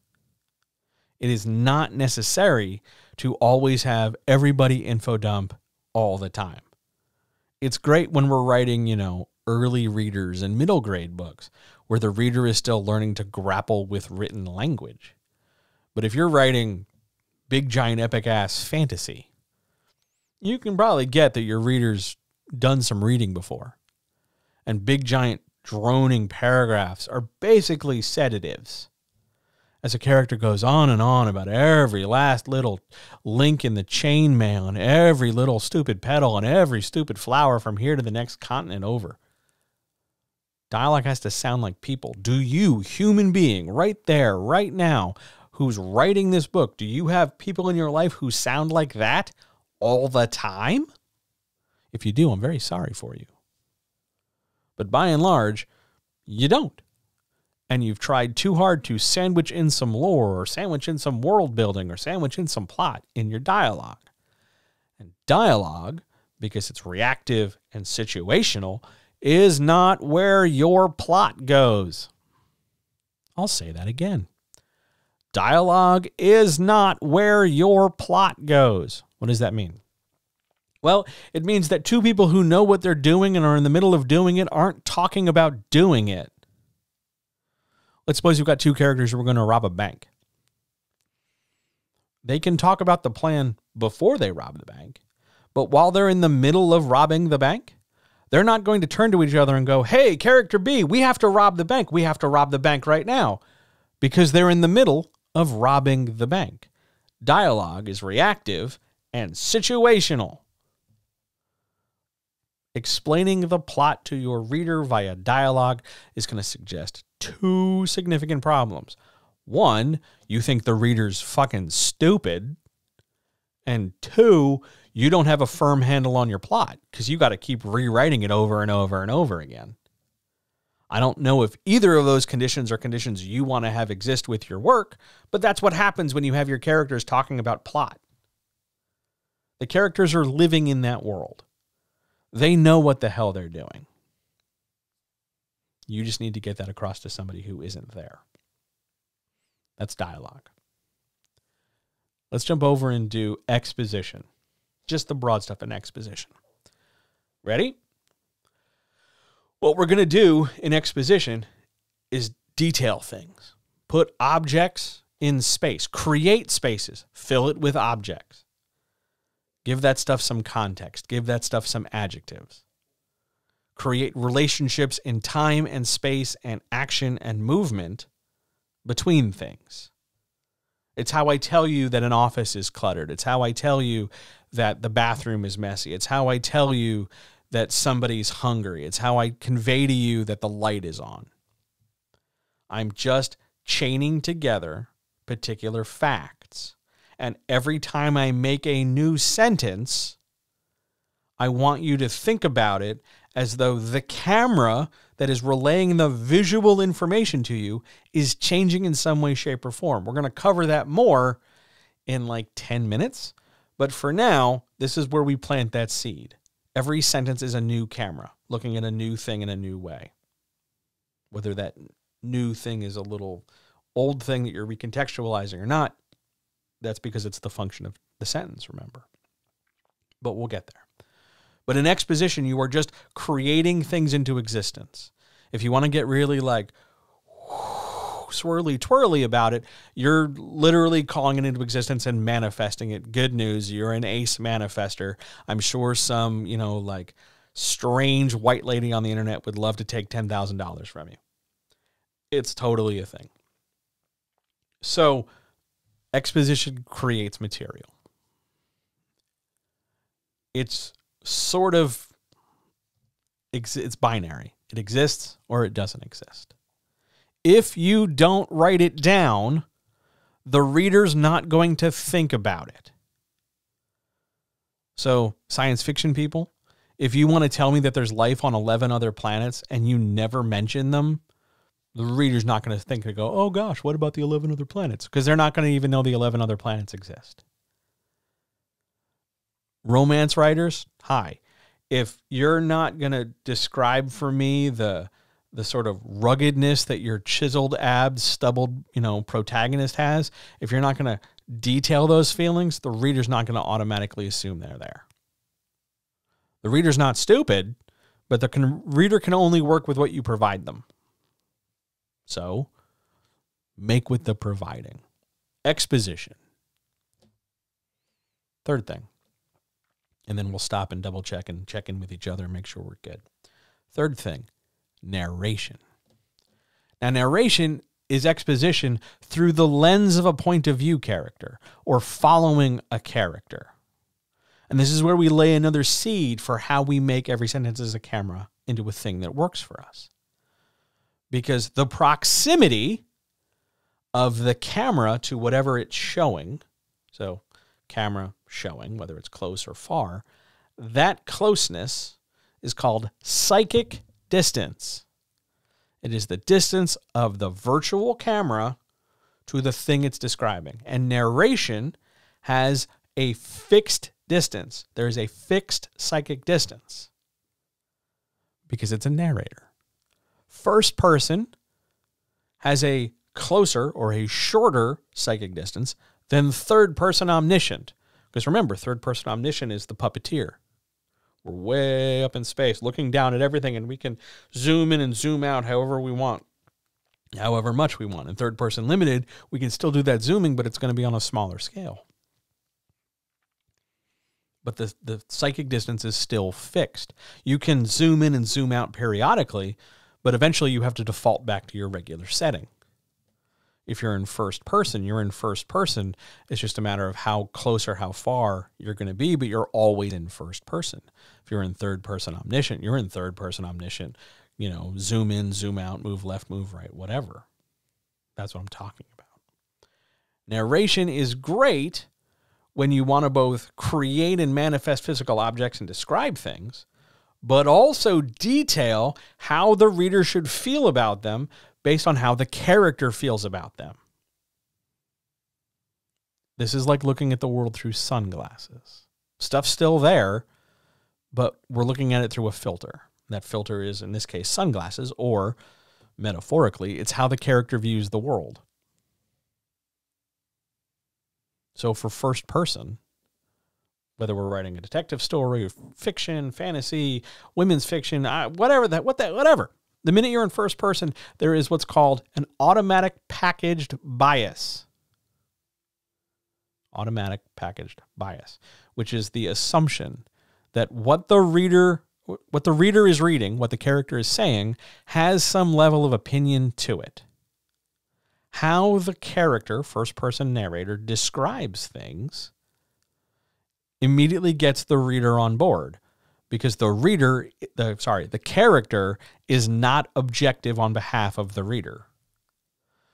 It is not necessary to always have everybody info dump all the time. It's great when we're writing, you know, early readers and middle grade books where the reader is still learning to grapple with written language. But if you're writing big, giant, epic-ass fantasy, you can probably get that your reader's done some reading before. And big, giant, droning paragraphs are basically sedatives. As a character goes on and on about every last little link in the chainmail and every little stupid petal and every stupid flower from here to the next continent over. Dialogue has to sound like people. Do you, human being, right there, right now, who's writing this book, do you have people in your life who sound like that all the time? If you do, I'm very sorry for you. But by and large, you don't. And you've tried too hard to sandwich in some lore or sandwich in some world building or sandwich in some plot in your dialogue. And dialogue, because it's reactive and situational, is not where your plot goes. I'll say that again. Dialogue is not where your plot goes. What does that mean? Well, it means that two people who know what they're doing and are in the middle of doing it aren't talking about doing it. Let's suppose you've got two characters who are going to rob a bank. They can talk about the plan before they rob the bank, but while they're in the middle of robbing the bank, they're not going to turn to each other and go, hey, character B, we have to rob the bank. We have to rob the bank right now, because they're in the middle of robbing the bank. Dialogue is reactive and situational. Explaining the plot to your reader via dialogue is going to suggest two significant problems. One, you think the reader's fucking stupid. And two, you don't have a firm handle on your plot because you got to keep rewriting it over and over and over again. I don't know if either of those conditions are conditions you want to have exist with your work, but that's what happens when you have your characters talking about plot. The characters are living in that world. They know what the hell they're doing. You just need to get that across to somebody who isn't there. That's dialogue. Let's jump over and do exposition. Just the broad stuff in exposition. Ready? What we're going to do in exposition is detail things. Put objects in space. Create spaces. Fill it with objects. Give that stuff some context. Give that stuff some adjectives. Create relationships in time and space and action and movement between things. It's how I tell you that an office is cluttered. It's how I tell you that the bathroom is messy. It's how I tell you that somebody's hungry. It's how I convey to you that the light is on. I'm just chaining together particular facts. And every time I make a new sentence, I want you to think about it as though the camera that is relaying the visual information to you is changing in some way, shape, or form. We're going to cover that more in like 10 minutes. But for now, this is where we plant that seed. Every sentence is a new camera, looking at a new thing in a new way. Whether that new thing is a little old thing that you're recontextualizing or not, that's because it's the function of the sentence, remember. But we'll get there. But in exposition, you are just creating things into existence. If you want to get really like swirly twirly about it, you're literally calling it into existence and manifesting it. Good news, you're an ace manifester. I'm sure some, you know, like strange white lady on the internet would love to take $10,000 from you. It's totally a thing. So exposition creates material. It's sort of, it's binary. It exists or it doesn't exist. If you don't write it down, the reader's not going to think about it. So, science fiction people, if you want to tell me that there's life on 11 other planets and you never mention them, the reader's not going to think and go, oh gosh, what about the 11 other planets? Because they're not going to even know the 11 other planets exist. Romance writers, hi. If you're not going to describe for me the sort of ruggedness that your chiseled abs, stubbled, you know, protagonist has, if you're not going to detail those feelings, the reader's not going to automatically assume they're there. The reader's not stupid, but the reader can only work with what you provide them. So make with the providing. Exposition. Third thing. And then we'll stop and double check and check in with each other and make sure we're good. Third thing, narration. Now, narration is exposition through the lens of a point of view character or following a character. And this is where we lay another seed for how we make every sentence as a camera into a thing that works for us. Because the proximity of the camera to whatever it's showing, so camera showing, whether it's close or far, that closeness is called psychic distance. It is the distance of the virtual camera to the thing it's describing. And narration has a fixed distance. There is a fixed psychic distance because it's a narrator. First person has a closer or a shorter psychic distance than third person omniscient. Because remember, third person omniscient is the puppeteer. We're way up in space looking down at everything, and we can zoom in and zoom out however we want, however much we want. In third person limited, we can still do that zooming, but it's going to be on a smaller scale. But the psychic distance is still fixed. You can zoom in and zoom out periodically, but eventually you have to default back to your regular setting. If you're in first person, you're in first person. It's just a matter of how close or how far you're going to be, but you're always in first person. If you're in third person omniscient, you're in third person omniscient. You know, zoom in, zoom out, move left, move right, whatever. That's what I'm talking about. Narration is great when you want to both create and manifest physical objects and describe things, but also detail how the reader should feel about them based on how the character feels about them. This is like looking at the world through sunglasses. Stuff's still there, but we're looking at it through a filter. That filter is, in this case, sunglasses, or metaphorically, it's how the character views the world. So for first person, whether we're writing a detective story, or fiction, fantasy, women's fiction, whatever, the minute you're in first person, there is what's called an automatic packaged bias. Automatic packaged bias, which is the assumption that what the reader is reading, what the character is saying, has some level of opinion to it. How the character, first person narrator, describes things immediately gets the reader on board. Because the character is not objective on behalf of the reader.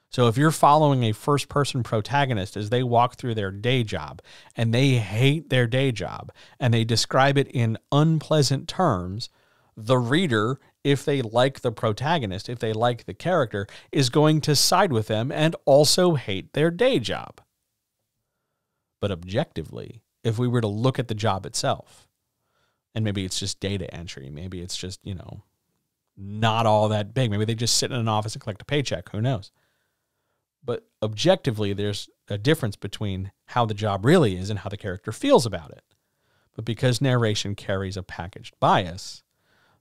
So if you're following a first-person protagonist as they walk through their day job and they hate their day job and they describe it in unpleasant terms, the reader, if they like the protagonist, if they like the character, is going to side with them and also hate their day job. But objectively, if we were to look at the job itself, and maybe it's just data entry. Maybe it's just, you know, not all that big. Maybe they just sit in an office and collect a paycheck. Who knows? But objectively, there's a difference between how the job really is and how the character feels about it. But because narration carries a packaged bias,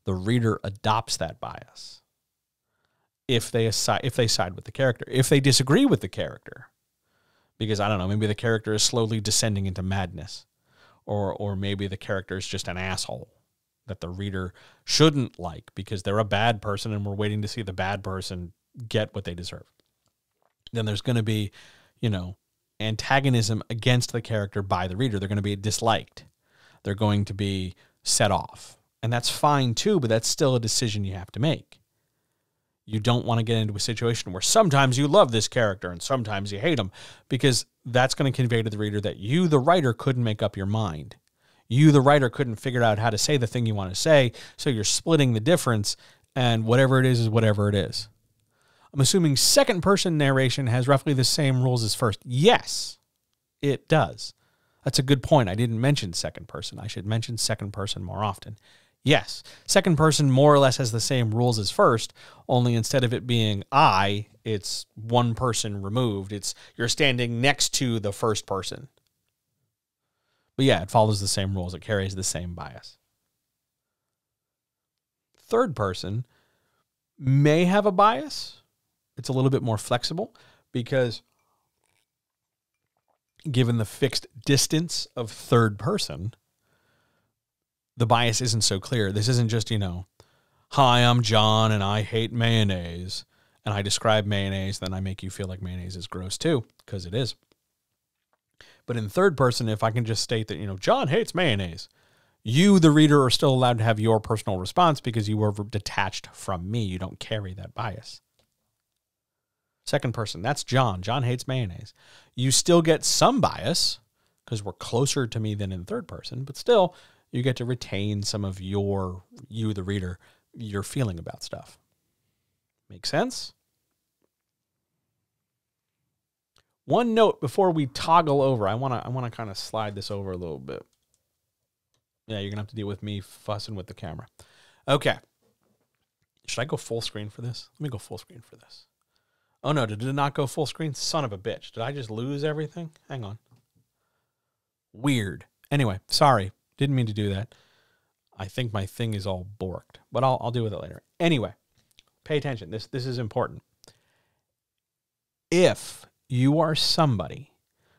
the reader adopts that bias if they side with the character, if they disagree with the character. Because, I don't know, maybe the character is slowly descending into madness. Or maybe the character is just an asshole that the reader shouldn't like because they're a bad person and we're waiting to see the bad person get what they deserve. Then there's going to be, you know, antagonism against the character by the reader. They're going to be disliked. They're going to be set off. And that's fine too, but that's still a decision you have to make. You don't want to get into a situation where sometimes you love this character and sometimes you hate him, because that's going to convey to the reader that you, the writer, couldn't make up your mind. You, the writer, couldn't figure out how to say the thing you want to say, so you're splitting the difference, and whatever it is whatever it is. I'm assuming second-person narration has roughly the same rules as first. Yes, it does. That's a good point. I didn't mention second person. I should mention second person more often. Yes, second person more or less has the same rules as first, only instead of it being I, it's one person removed. It's you're standing next to the first person. But yeah, it follows the same rules. It carries the same bias. third person may have a bias. It's a little bit more flexible because given the fixed distance of third person, the bias isn't so clear. This isn't just, you know, hi, I'm John and I hate mayonnaise and I describe mayonnaise, then I make you feel like mayonnaise is gross too, because it is. But in third person, if I can just state that, you know, John hates mayonnaise, you, the reader, are still allowed to have your personal response because you were detached from me. You don't carry that bias. Second person, that's John. John hates mayonnaise. You still get some bias because we're closer to me than in third person, but still you get to retain some of your, you, the reader, your feeling about stuff. Make sense? One note before we toggle over, I want to kind of slide this over a little bit. Yeah, you're going to have to deal with me fussing with the camera. Okay. Should I go full screen for this? Let me go full screen for this. Oh, no, did it not go full screen? Son of a bitch. Did I just lose everything? Hang on. Weird. Anyway, sorry. Didn't mean to do that. I think my thing is all borked, but I'll deal with it later. Anyway, pay attention. This is important. If you are somebody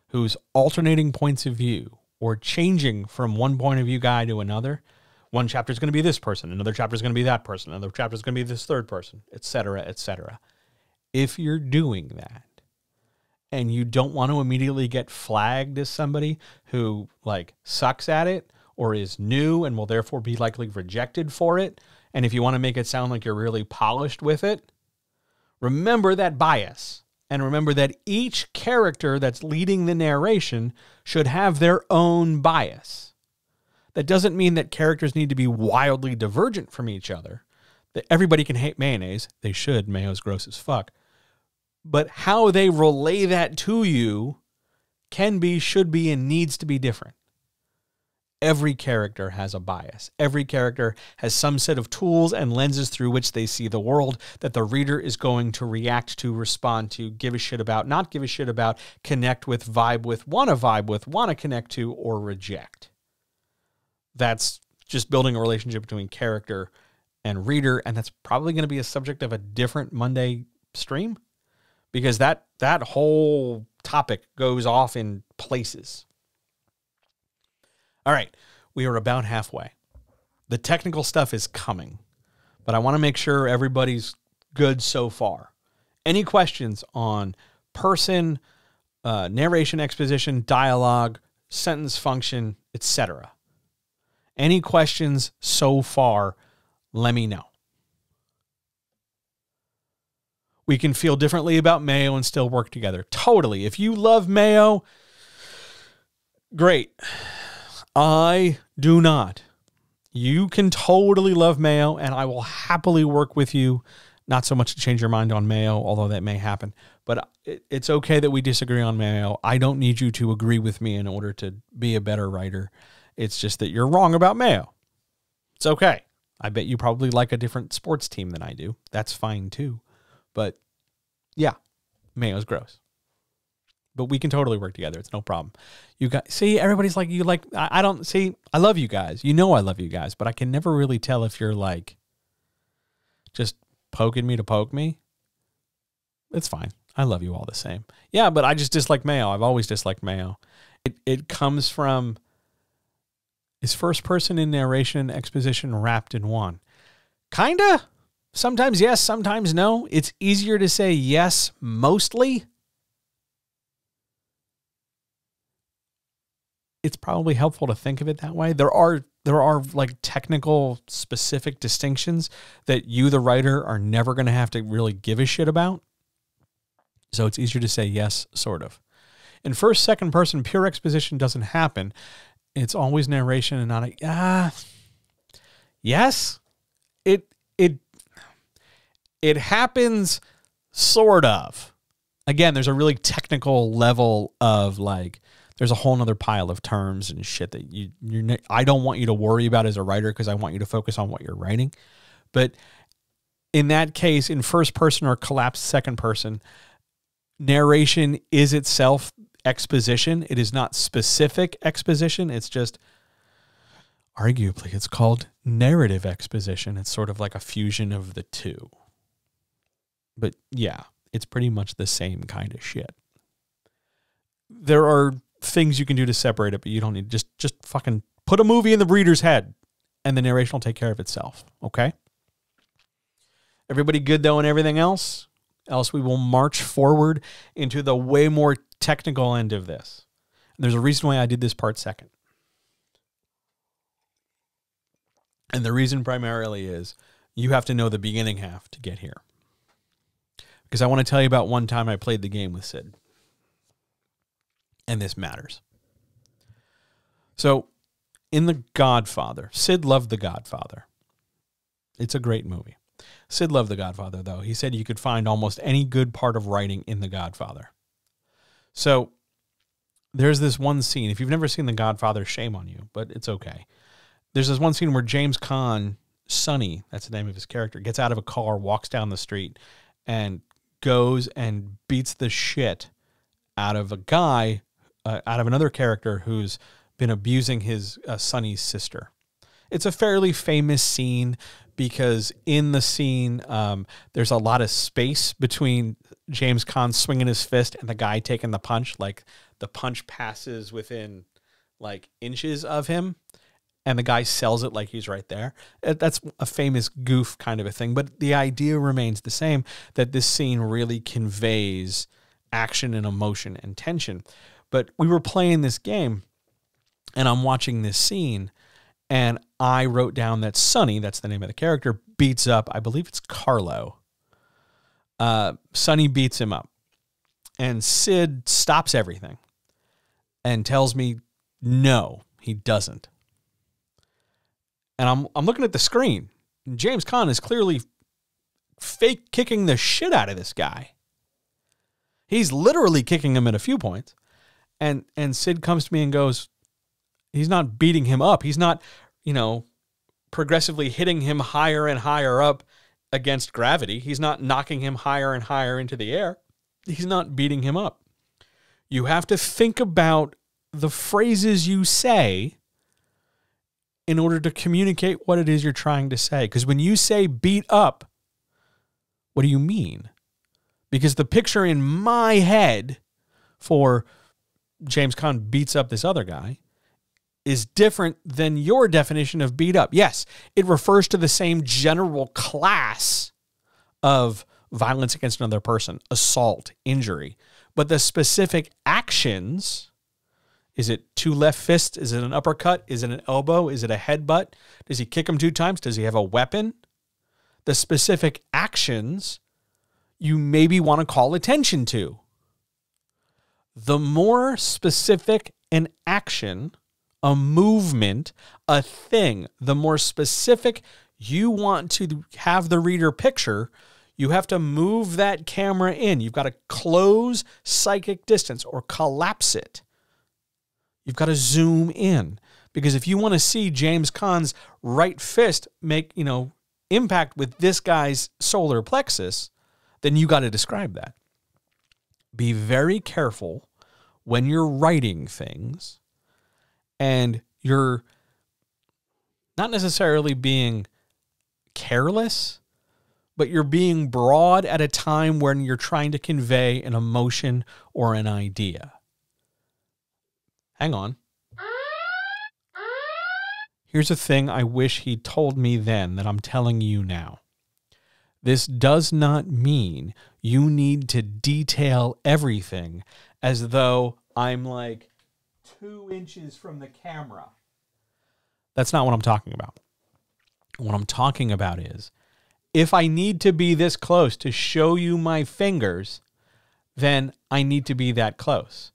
who's alternating points of view or changing from one point of view guy to another, one chapter is going to be this person, another chapter is going to be that person, another chapter is going to be this third person, et cetera, et cetera. If you're doing that and you don't want to immediately get flagged as somebody who like sucks at it or is new and will therefore be likely rejected for it, and if you want to make it sound like you're really polished with it, remember that bias and remember that each character that's leading the narration should have their own bias. That doesn't mean that characters need to be wildly divergent from each other. That everybody can hate mayonnaise. They should. Mayo's gross as fuck. But how they relay that to you can be, should be, and needs to be different. Every character has a bias. Every character has some set of tools and lenses through which they see the world that the reader is going to react to, respond to, give a shit about, not give a shit about, connect with, vibe with, want to connect to, or reject. That's just building a relationship between character and reader, and that's probably going to be a subject of a different Monday stream because that whole topic goes off in places. All right, we are about halfway. The technical stuff is coming, but I want to make sure everybody's good so far. Any questions on person, narration, exposition, dialogue, sentence function, etc.? Any questions so far, let me know. We can feel differently about mayo and still work together. Totally. If you love mayo, great. I do not. You can totally love mayo, and I will happily work with you. Not so much to change your mind on mayo, although that may happen. But it's okay that we disagree on mayo. I don't need you to agree with me in order to be a better writer. It's just that you're wrong about mayo. It's okay. I bet you probably like a different sports team than I do. That's fine, too. But, yeah, mayo's gross. But we can totally work together. It's no problem. You guys, see, everybody's like, you like, I don't, see, I love you guys. You know I love you guys, but I can never really tell if you're like just poking me to poke me. It's fine. I love you all the same. Yeah, but I just dislike mayo. I've always disliked mayo. It comes from, is first person in narration exposition wrapped in one? Kinda. Sometimes yes, sometimes no. It's easier to say yes mostly. It's probably helpful to think of it that way. There are like technical specific distinctions that you, the writer, are never going to have to really give a shit about. So it's easier to say yes, sort of. In first, second person, pure exposition doesn't happen. It's always narration and not a, yes, it happens sort of. Again, there's a really technical level of like, there's a whole nother pile of terms and shit that I don't want you to worry about as a writer because I want you to focus on what you're writing. But in that case, in first person or collapsed second person, narration is itself exposition. It is not specific exposition. It's just, arguably it's called narrative exposition. It's sort of like a fusion of the two. But yeah, it's pretty much the same kind of shit. There are things you can do to separate it, but you don't need to just fucking put a movie in the reader's head and the narration will take care of itself. Okay. Everybody good though and everything else? Else we will march forward into the way more technical end of this. And there's a reason why I did this part second. And the reason primarily is you have to know the beginning half to get here. Because I want to tell you about one time I played the game with Sid. And this matters. So in The Godfather, Sid loved The Godfather. It's a great movie. Sid loved The Godfather, though. He said you could find almost any good part of writing in The Godfather. So there's this one scene. If you've never seen The Godfather, shame on you, but it's okay. There's this one scene where James Caan, Sonny, that's the name of his character, gets out of a car, walks down the street, and goes and beats the shit out of a guy, out of another character who's been abusing his Sonny's sister. It's a fairly famous scene because in the scene, there's a lot of space between James Caan swinging his fist and the guy taking the punch. Like the punch passes within like inches of him. And the guy sells it like he's right there. That's a famous goof kind of a thing. But the idea remains the same, that this scene really conveys action and emotion and tension. But we were playing this game, and I'm watching this scene, and I wrote down that Sonny, that's the name of the character, beats up, I believe it's Carlo. Sonny beats him up. And Sid stops everything and tells me, no, he doesn't. And I'm looking at the screen. James Caan is clearly fake kicking the shit out of this guy. He's literally kicking him at a few points. And Sid comes to me and goes, he's not beating him up. He's not, you know, progressively hitting him higher and higher up against gravity. He's not knocking him higher and higher into the air. He's not beating him up. You have to think about the phrases you say in order to communicate what it is you're trying to say. Because when you say beat up, what do you mean? Because the picture in my head for James Caan beats up this other guy is different than your definition of beat up. Yes, it refers to the same general class of violence against another person, assault, injury. But the specific actions... Is it two left fists? Is it an uppercut? Is it an elbow? Is it a headbutt? Does he kick him 2 times? Does he have a weapon? The specific actions you maybe want to call attention to. The more specific an action, a movement, a thing, the more specific you want to have the reader picture, you have to move that camera in. You've got to close psychic distance or collapse it. You've got to zoom in, because if you want to see James Caan's right fist make, you know, impact with this guy's solar plexus, then you got to describe that. Be very careful when you're writing things and you're not necessarily being careless, but you're being broad at a time when you're trying to convey an emotion or an idea. Hang on. Here's a thing I wish he told me then that I'm telling you now. This does not mean you need to detail everything as though I'm like 2 inches from the camera. That's not what I'm talking about. What I'm talking about is, if I need to be this close to show you my fingers, then I need to be that close.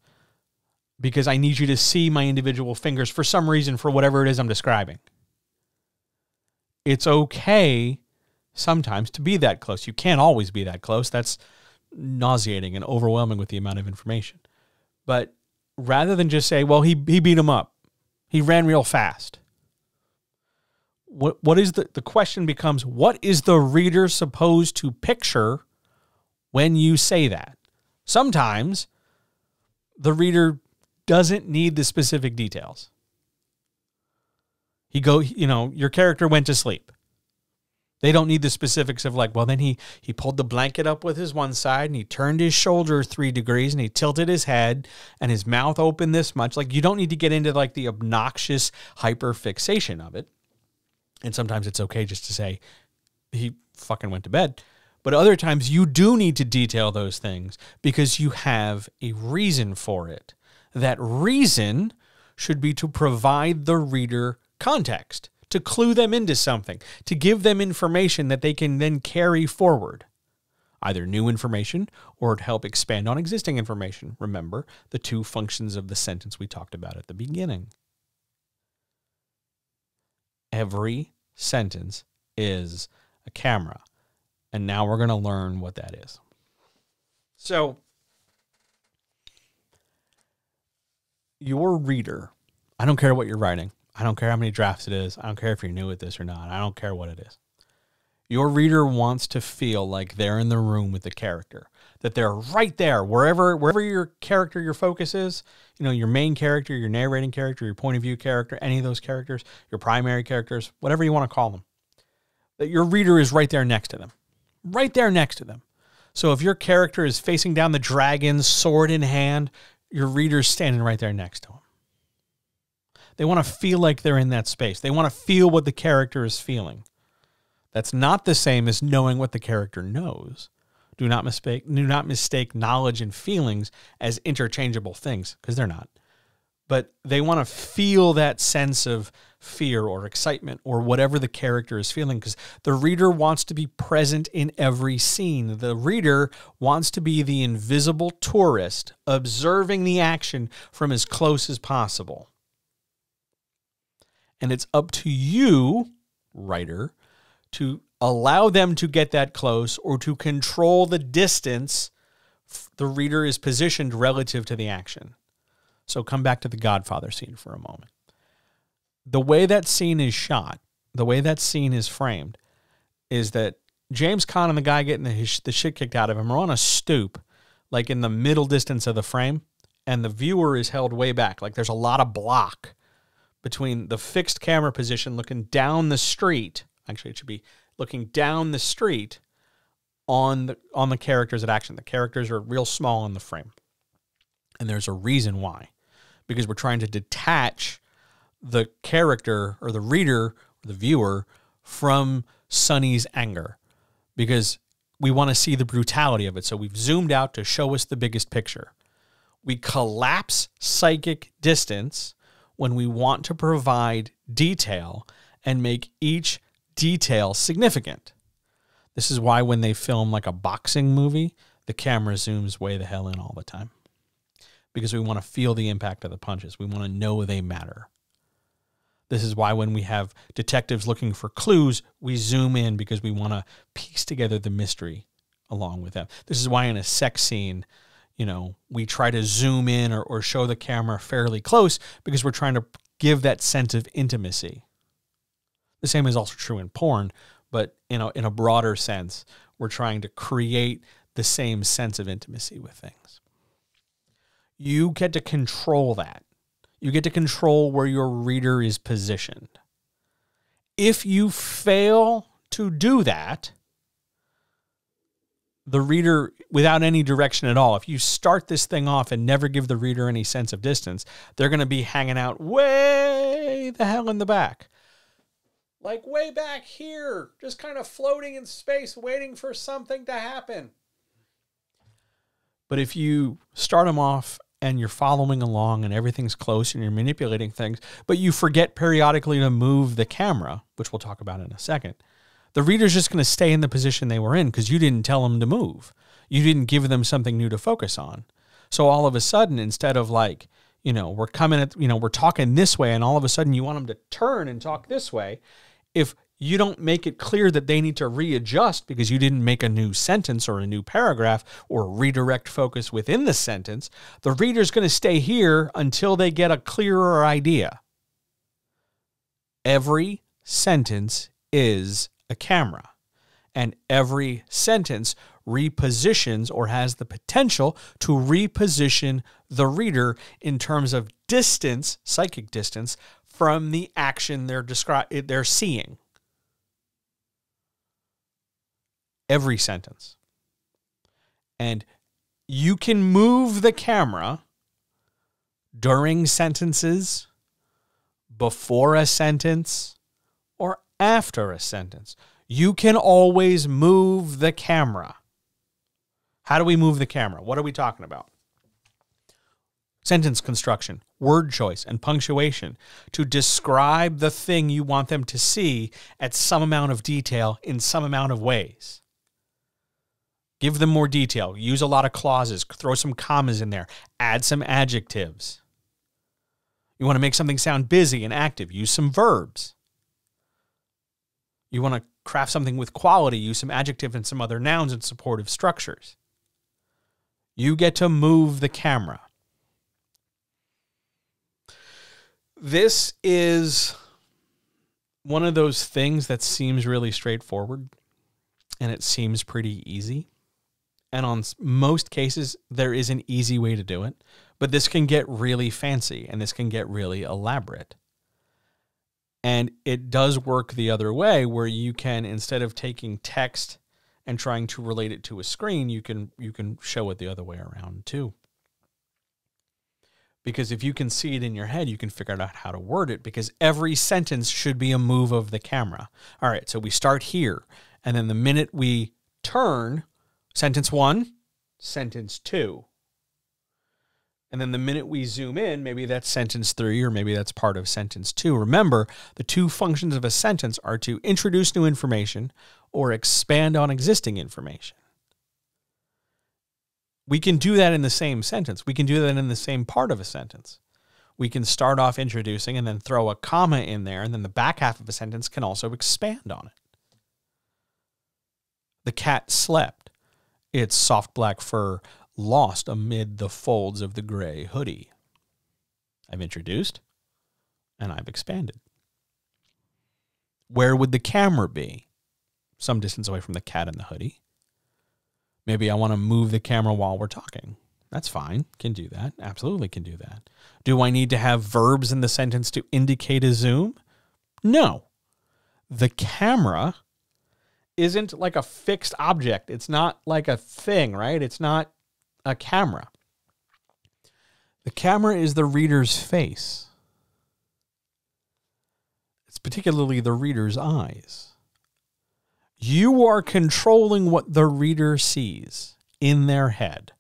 Because I need you to see my individual fingers for some reason, for whatever it is I'm describing. It's okay sometimes to be that close. You can't always be that close. That's nauseating and overwhelming with the amount of information. But rather than just say, well, he beat him up. He ran real fast. What is the question becomes, what is the reader supposed to picture when you say that? Sometimes the reader doesn't need the specific details. You know, your character went to sleep. They don't need the specifics of like, well, then he pulled the blanket up with his one side and he turned his shoulder 3 degrees and he tilted his head and his mouth opened this much. Like, you don't need to get into like the obnoxious hyper fixation of it. And sometimes it's okay just to say he fucking went to bed. But other times you do need to detail those things because you have a reason for it. That reason should be to provide the reader context, to clue them into something, to give them information that they can then carry forward. Either new information or to help expand on existing information. Remember the two functions of the sentence we talked about at the beginning. Every sentence is a camera. And now we're going to learn what that is. So, your reader, I don't care what you're writing. I don't care how many drafts it is. I don't care if you're new at this or not. I don't care what it is. Your reader wants to feel like they're in the room with the character, that they're right there, wherever your character, your focus is, you know, your main character, your narrating character, your point of view character, any of those characters, your primary characters, whatever you want to call them, that your reader is right there next to them, right there next to them. So if your character is facing down the dragon, sword in hand, your reader's standing right there next to him. They want to feel like they're in that space. They want to feel what the character is feeling. That's not the same as knowing what the character knows. Do not mistake knowledge and feelings as interchangeable things, because they're not. But they want to feel that sense of fear or excitement or whatever the character is feeling, because the reader wants to be present in every scene. The reader wants to be the invisible tourist observing the action from as close as possible. And it's up to you, writer, to allow them to get that close or to control the distance the reader is positioned relative to the action. So come back to the Godfather scene for a moment. The way that scene is shot, the way that scene is framed, is that James Caan and the guy getting the shit kicked out of him are on a stoop, like in the middle distance of the frame, and the viewer is held way back. Like there's a lot of block between the fixed camera position looking down the street. Actually, it should be looking down the street on the characters at action. The characters are real small in the frame. And there's a reason why. Because we're trying to detach the character or the reader, or the viewer, from Sonny's anger. Because we want to see the brutality of it. So we've zoomed out to show us the biggest picture. We collapse psychic distance when we want to provide detail and make each detail significant. This is why when they film like a boxing movie, the camera zooms way the hell in all the time. Because we want to feel the impact of the punches. We want to know they matter. This is why when we have detectives looking for clues, we zoom in because we want to piece together the mystery along with them. This is why in a sex scene, you know, we try to zoom in or show the camera fairly close because we're trying to give that sense of intimacy. The same is also true in porn, but in a broader sense, we're trying to create the same sense of intimacy with things. You get to control that. You get to control where your reader is positioned. If you fail to do that, the reader, without any direction at all, if you start this thing off and never give the reader any sense of distance, they're going to be hanging out way the hell in the back. Like way back here, just kind of floating in space, waiting for something to happen. But if you start them off and you're following along and everything's close and you're manipulating things, but you forget periodically to move the camera, which we'll talk about in a second, the reader's just going to stay in the position they were in because you didn't tell them to move. You didn't give them something new to focus on. So all of a sudden, instead of like, you know, we're coming at, you know, we're talking this way and all of a sudden you want them to turn and talk this way. If you don't make it clear that they need to readjust because you didn't make a new sentence or a new paragraph or redirect focus within the sentence, the reader's going to stay here until they get a clearer idea. Every sentence is a camera, and every sentence repositions or has the potential to reposition the reader in terms of distance, psychic distance, from the action they're seeing. Every sentence. And you can move the camera during sentences, before a sentence, or after a sentence. You can always move the camera. How do we move the camera? What are we talking about? Sentence construction, word choice, and punctuation to describe the thing you want them to see at some amount of detail in some amount of ways. Give them more detail. Use a lot of clauses. Throw some commas in there. Add some adjectives. You want to make something sound busy and active. Use some verbs. You want to craft something with quality. Use some adjective and some other nouns and supportive structures. You get to move the camera. This is one of those things that seems really straightforward, and it seems pretty easy. And on most cases, there is an easy way to do it. But this can get really fancy, and this can get really elaborate. And it does work the other way, where you can, instead of taking text and trying to relate it to a screen, you can show it the other way around too. Because if you can see it in your head, you can figure out how to word it, because every sentence should be a move of the camera. All right, so we start here, and then the minute we turn... Sentence one, sentence two. And then the minute we zoom in, maybe that's sentence three, or maybe that's part of sentence two. Remember, the two functions of a sentence are to introduce new information or expand on existing information. We can do that in the same sentence. We can do that in the same part of a sentence. We can start off introducing and then throw a comma in there, and then the back half of a sentence can also expand on it. The cat slept. Its soft black fur lost amid the folds of the gray hoodie. I've introduced, and I've expanded. Where would the camera be? Some distance away from the cat and the hoodie. Maybe I want to move the camera while we're talking. That's fine. Can do that. Absolutely can do that. Do I need to have verbs in the sentence to indicate a zoom? No. The camera isn't like a fixed object. It's not like a thing, right? It's not a camera. The camera is the reader's face. It's particularly the reader's eyes. You are controlling what the reader sees in their head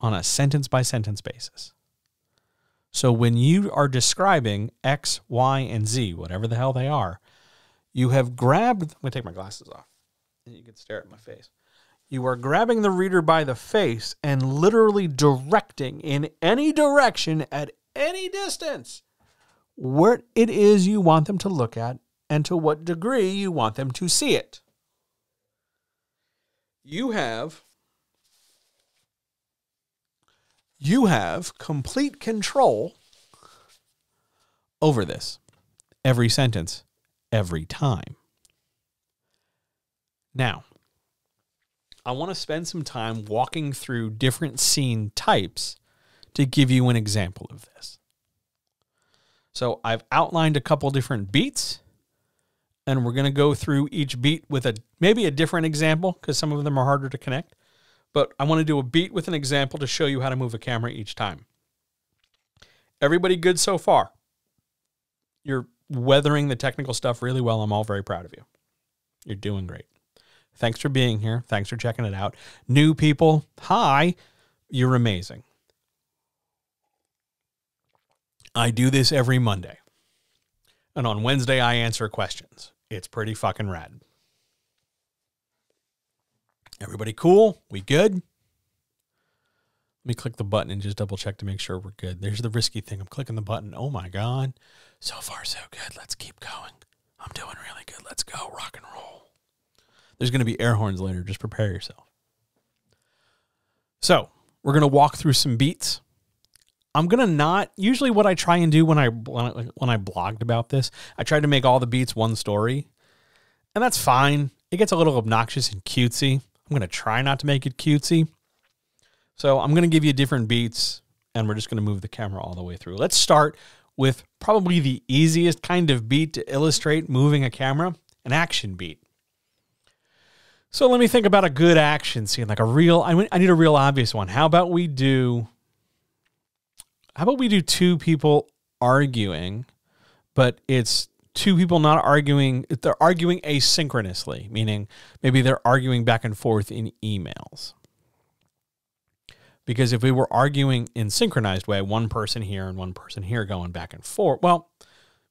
on a sentence-by-sentence basis. So when you are describing X, Y, and Z, whatever the hell they are, you have grabbed... I'm going to take my glasses off. You can stare at my face. You are grabbing the reader by the face and literally directing in any direction at any distance where it is you want them to look at and to what degree you want them to see it. You have complete control over this. Every sentence, every time. Now, I want to spend some time walking through different scene types to give you an example of this. So I've outlined a couple different beats, and we're going to go through each beat with maybe a different example, because some of them are harder to connect. But I want to do a beat with an example to show you how to move a camera each time. Everybody good so far? You're weathering the technical stuff really well. I'm all very proud of you. You're doing great. Thanks for being here. Thanks for checking it out. New people, hi, you're amazing. I do this every Monday. And on Wednesday, I answer questions. It's pretty fucking rad. Everybody cool? We good? Let me click the button and just double check to make sure we're good. There's the risky thing. I'm clicking the button. Oh my God. So far, so good. Let's keep going. I'm doing really good. Let's go. Rock and roll. There's going to be air horns later. Just prepare yourself. So we're going to walk through some beats. I'm going to not... Usually what I try and do when I blogged about this, I tried to make all the beats one story. And that's fine. It gets a little obnoxious and cutesy. I'm going to try not to make it cutesy. So I'm going to give you different beats, and we're just going to move the camera all the way through. Let's start with probably the easiest kind of beat to illustrate moving a camera, an action beat. So let me think about a good action scene, like a real, I need a real obvious one. How about we do two people arguing, but it's two people not arguing. They're arguing asynchronously, meaning maybe they're arguing back and forth in emails. Because if we were arguing in synchronized way, one person here and one person here going back and forth, well,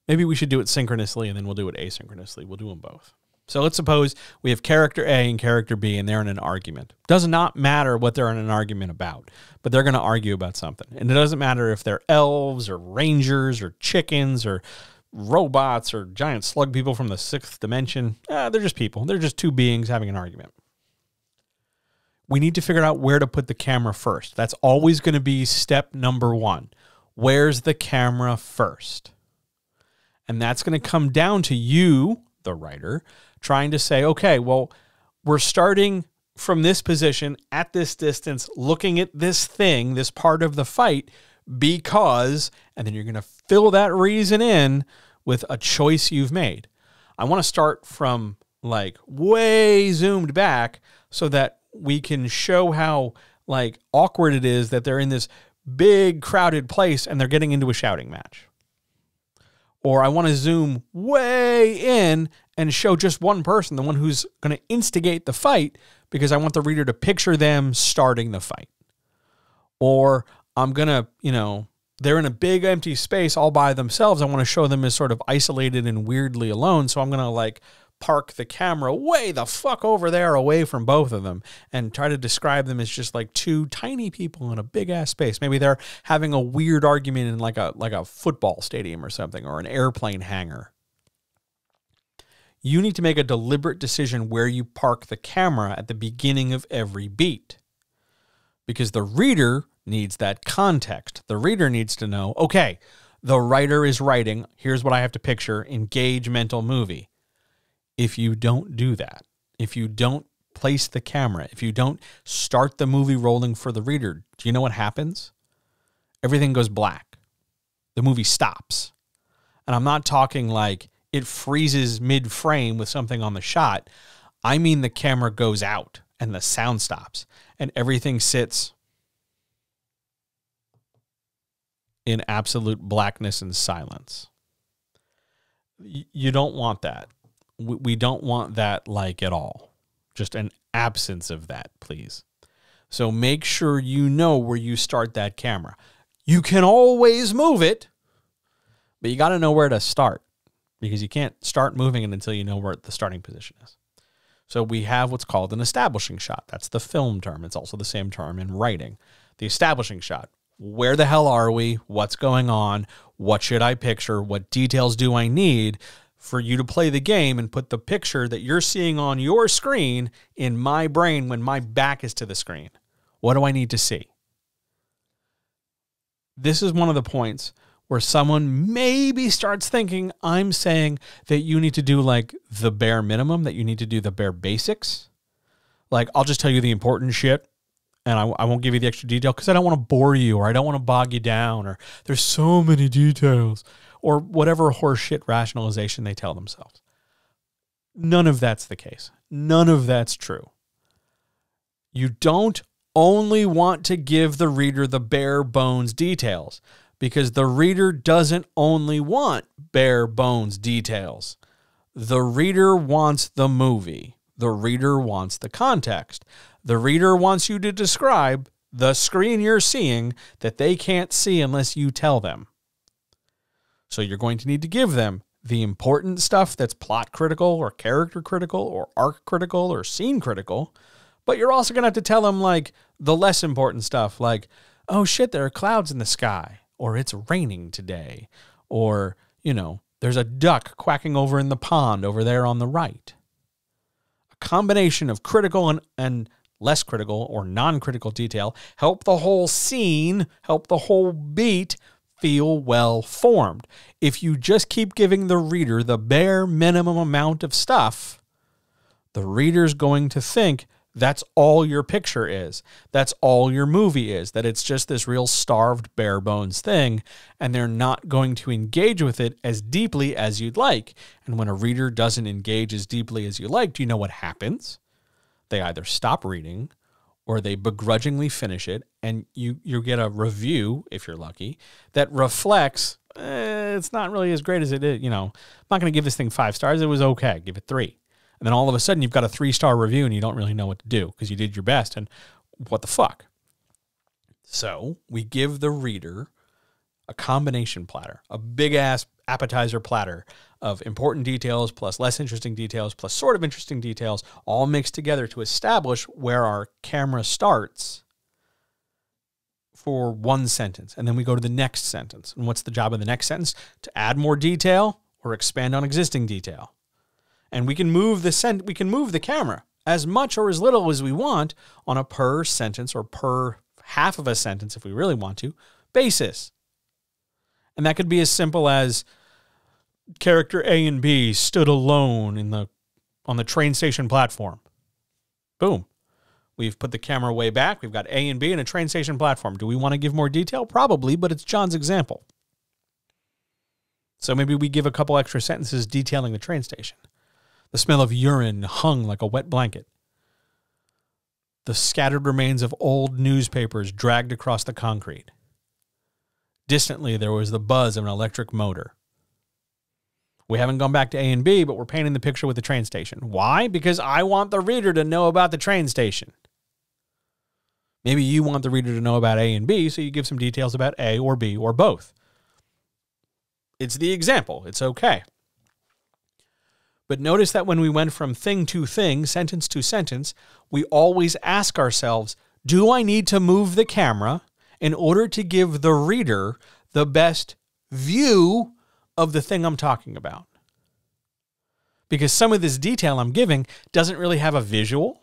maybe we should do it synchronously and then we'll do it asynchronously. We'll do them both. So let's suppose we have character A and character B and they're in an argument. Does not matter what they're in an argument about, but they're going to argue about something. And it doesn't matter if they're elves or rangers or chickens or robots or giant slug people from the 6th dimension. They're just people. They're just two beings having an argument. We need to figure out where to put the camera first. That's always going to be step number one. Where's the camera first? And that's going to come down to you, the writer, trying to say, okay, well, we're starting from this position at this distance, looking at this thing, this part of the fight, because, and then you're going to fill that reason in with a choice you've made. I want to start from like way zoomed back so that we can show how like awkward it is that they're in this big crowded place and they're getting into a shouting match. Or I want to zoom way in and show just one person, the one who's going to instigate the fight, because I want the reader to picture them starting the fight. Or I'm going to, you know, they're in a big empty space all by themselves. I want to show them as sort of isolated and weirdly alone. So I'm going to like park the camera way the fuck over there away from both of them and try to describe them as just like two tiny people in a big ass space. Maybe they're having a weird argument in like a football stadium or something, or an airplane hangar. You need to make a deliberate decision where you park the camera at the beginning of every beat, because the reader needs that context. The reader needs to know, okay, the writer is writing. Here's what I have to picture. Engage mental movie. If you don't do that, if you don't place the camera, if you don't start the movie rolling for the reader, do you know what happens? Everything goes black. The movie stops. And I'm not talking like it freezes mid-frame with something on the shot. I mean the camera goes out and the sound stops and everything sits in absolute blackness and silence. You don't want that. We don't want that like at all. Just an absence of that, please. So make sure you know where you start that camera. You can always move it, but you got to know where to start, because you can't start moving it until you know where the starting position is. So we have what's called an establishing shot. That's the film term. It's also the same term in writing. The establishing shot. Where the hell are we? What's going on? What should I picture? What details do I need for you to play the game and put the picture that you're seeing on your screen in my brain when my back is to the screen? What do I need to see? This is one of the points where someone maybe starts thinking I'm saying that you need to do like the bare minimum, that you need to do the bare basics. Like, I'll just tell you the important shit and I won't give you the extra detail because I don't want to bore you, or I don't want to bog you down, or there's so many details, or whatever horseshit rationalization they tell themselves. None of that's the case. None of that's true. You don't only want to give the reader the bare bones details, because the reader doesn't only want bare bones details. The reader wants the movie. The reader wants the context. The reader wants you to describe the screen you're seeing that they can't see unless you tell them. So you're going to need to give them the important stuff that's plot critical or character critical or arc critical or scene critical. But you're also going to have to tell them like the less important stuff, like, oh shit, there are clouds in the sky, or it's raining today, or, you know, there's a duck quacking over in the pond over there on the right. A combination of critical and less critical or non-critical detail help the whole scene, help the whole beat feel well formed. If you just keep giving the reader the bare minimum amount of stuff, the reader's going to think That's all your picture is. That's all your movie is, that it's just this real starved, bare bones thing, and they're not going to engage with it as deeply as you'd like. And when a reader doesn't engage as deeply as you like, do you know what happens? They either stop reading or they begrudgingly finish it, and you get a review, if you're lucky, that reflects, it's not really as great as it is. You know, I'm not going to give this thing 5 stars. It was okay. Give it 3. And then all of a sudden you've got a 3-star review and you don't really know what to do because you did your best and what the fuck. So we give the reader a combination platter, a big ass appetizer platter of important details plus less interesting details plus sort of interesting details all mixed together to establish where our camera starts for one sentence. And then we go to the next sentence. And what's the job of the next sentence? To add more detail or expand on existing detail. And we can move the camera as much or as little as we want on a per sentence or per half of a sentence, if we really want to, basis. And that could be as simple as character A and B stood alone on the train station platform. Boom. We've put the camera way back. We've got A and B and a train station platform. Do we want to give more detail? Probably, but it's John's example. So maybe we give a couple extra sentences detailing the train station. The smell of urine hung like a wet blanket. The scattered remains of old newspapers dragged across the concrete. Distantly, there was the buzz of an electric motor. We haven't gone back to A and B, but we're painting the picture with the train station. Why? Because I want the reader to know about the train station. Maybe you want the reader to know about A and B, so you give some details about A or B or both. It's the example. It's okay. But notice that when we went from thing to thing, sentence to sentence, we always ask ourselves, do I need to move the camera in order to give the reader the best view of the thing I'm talking about? Because some of this detail I'm giving doesn't really have a visual.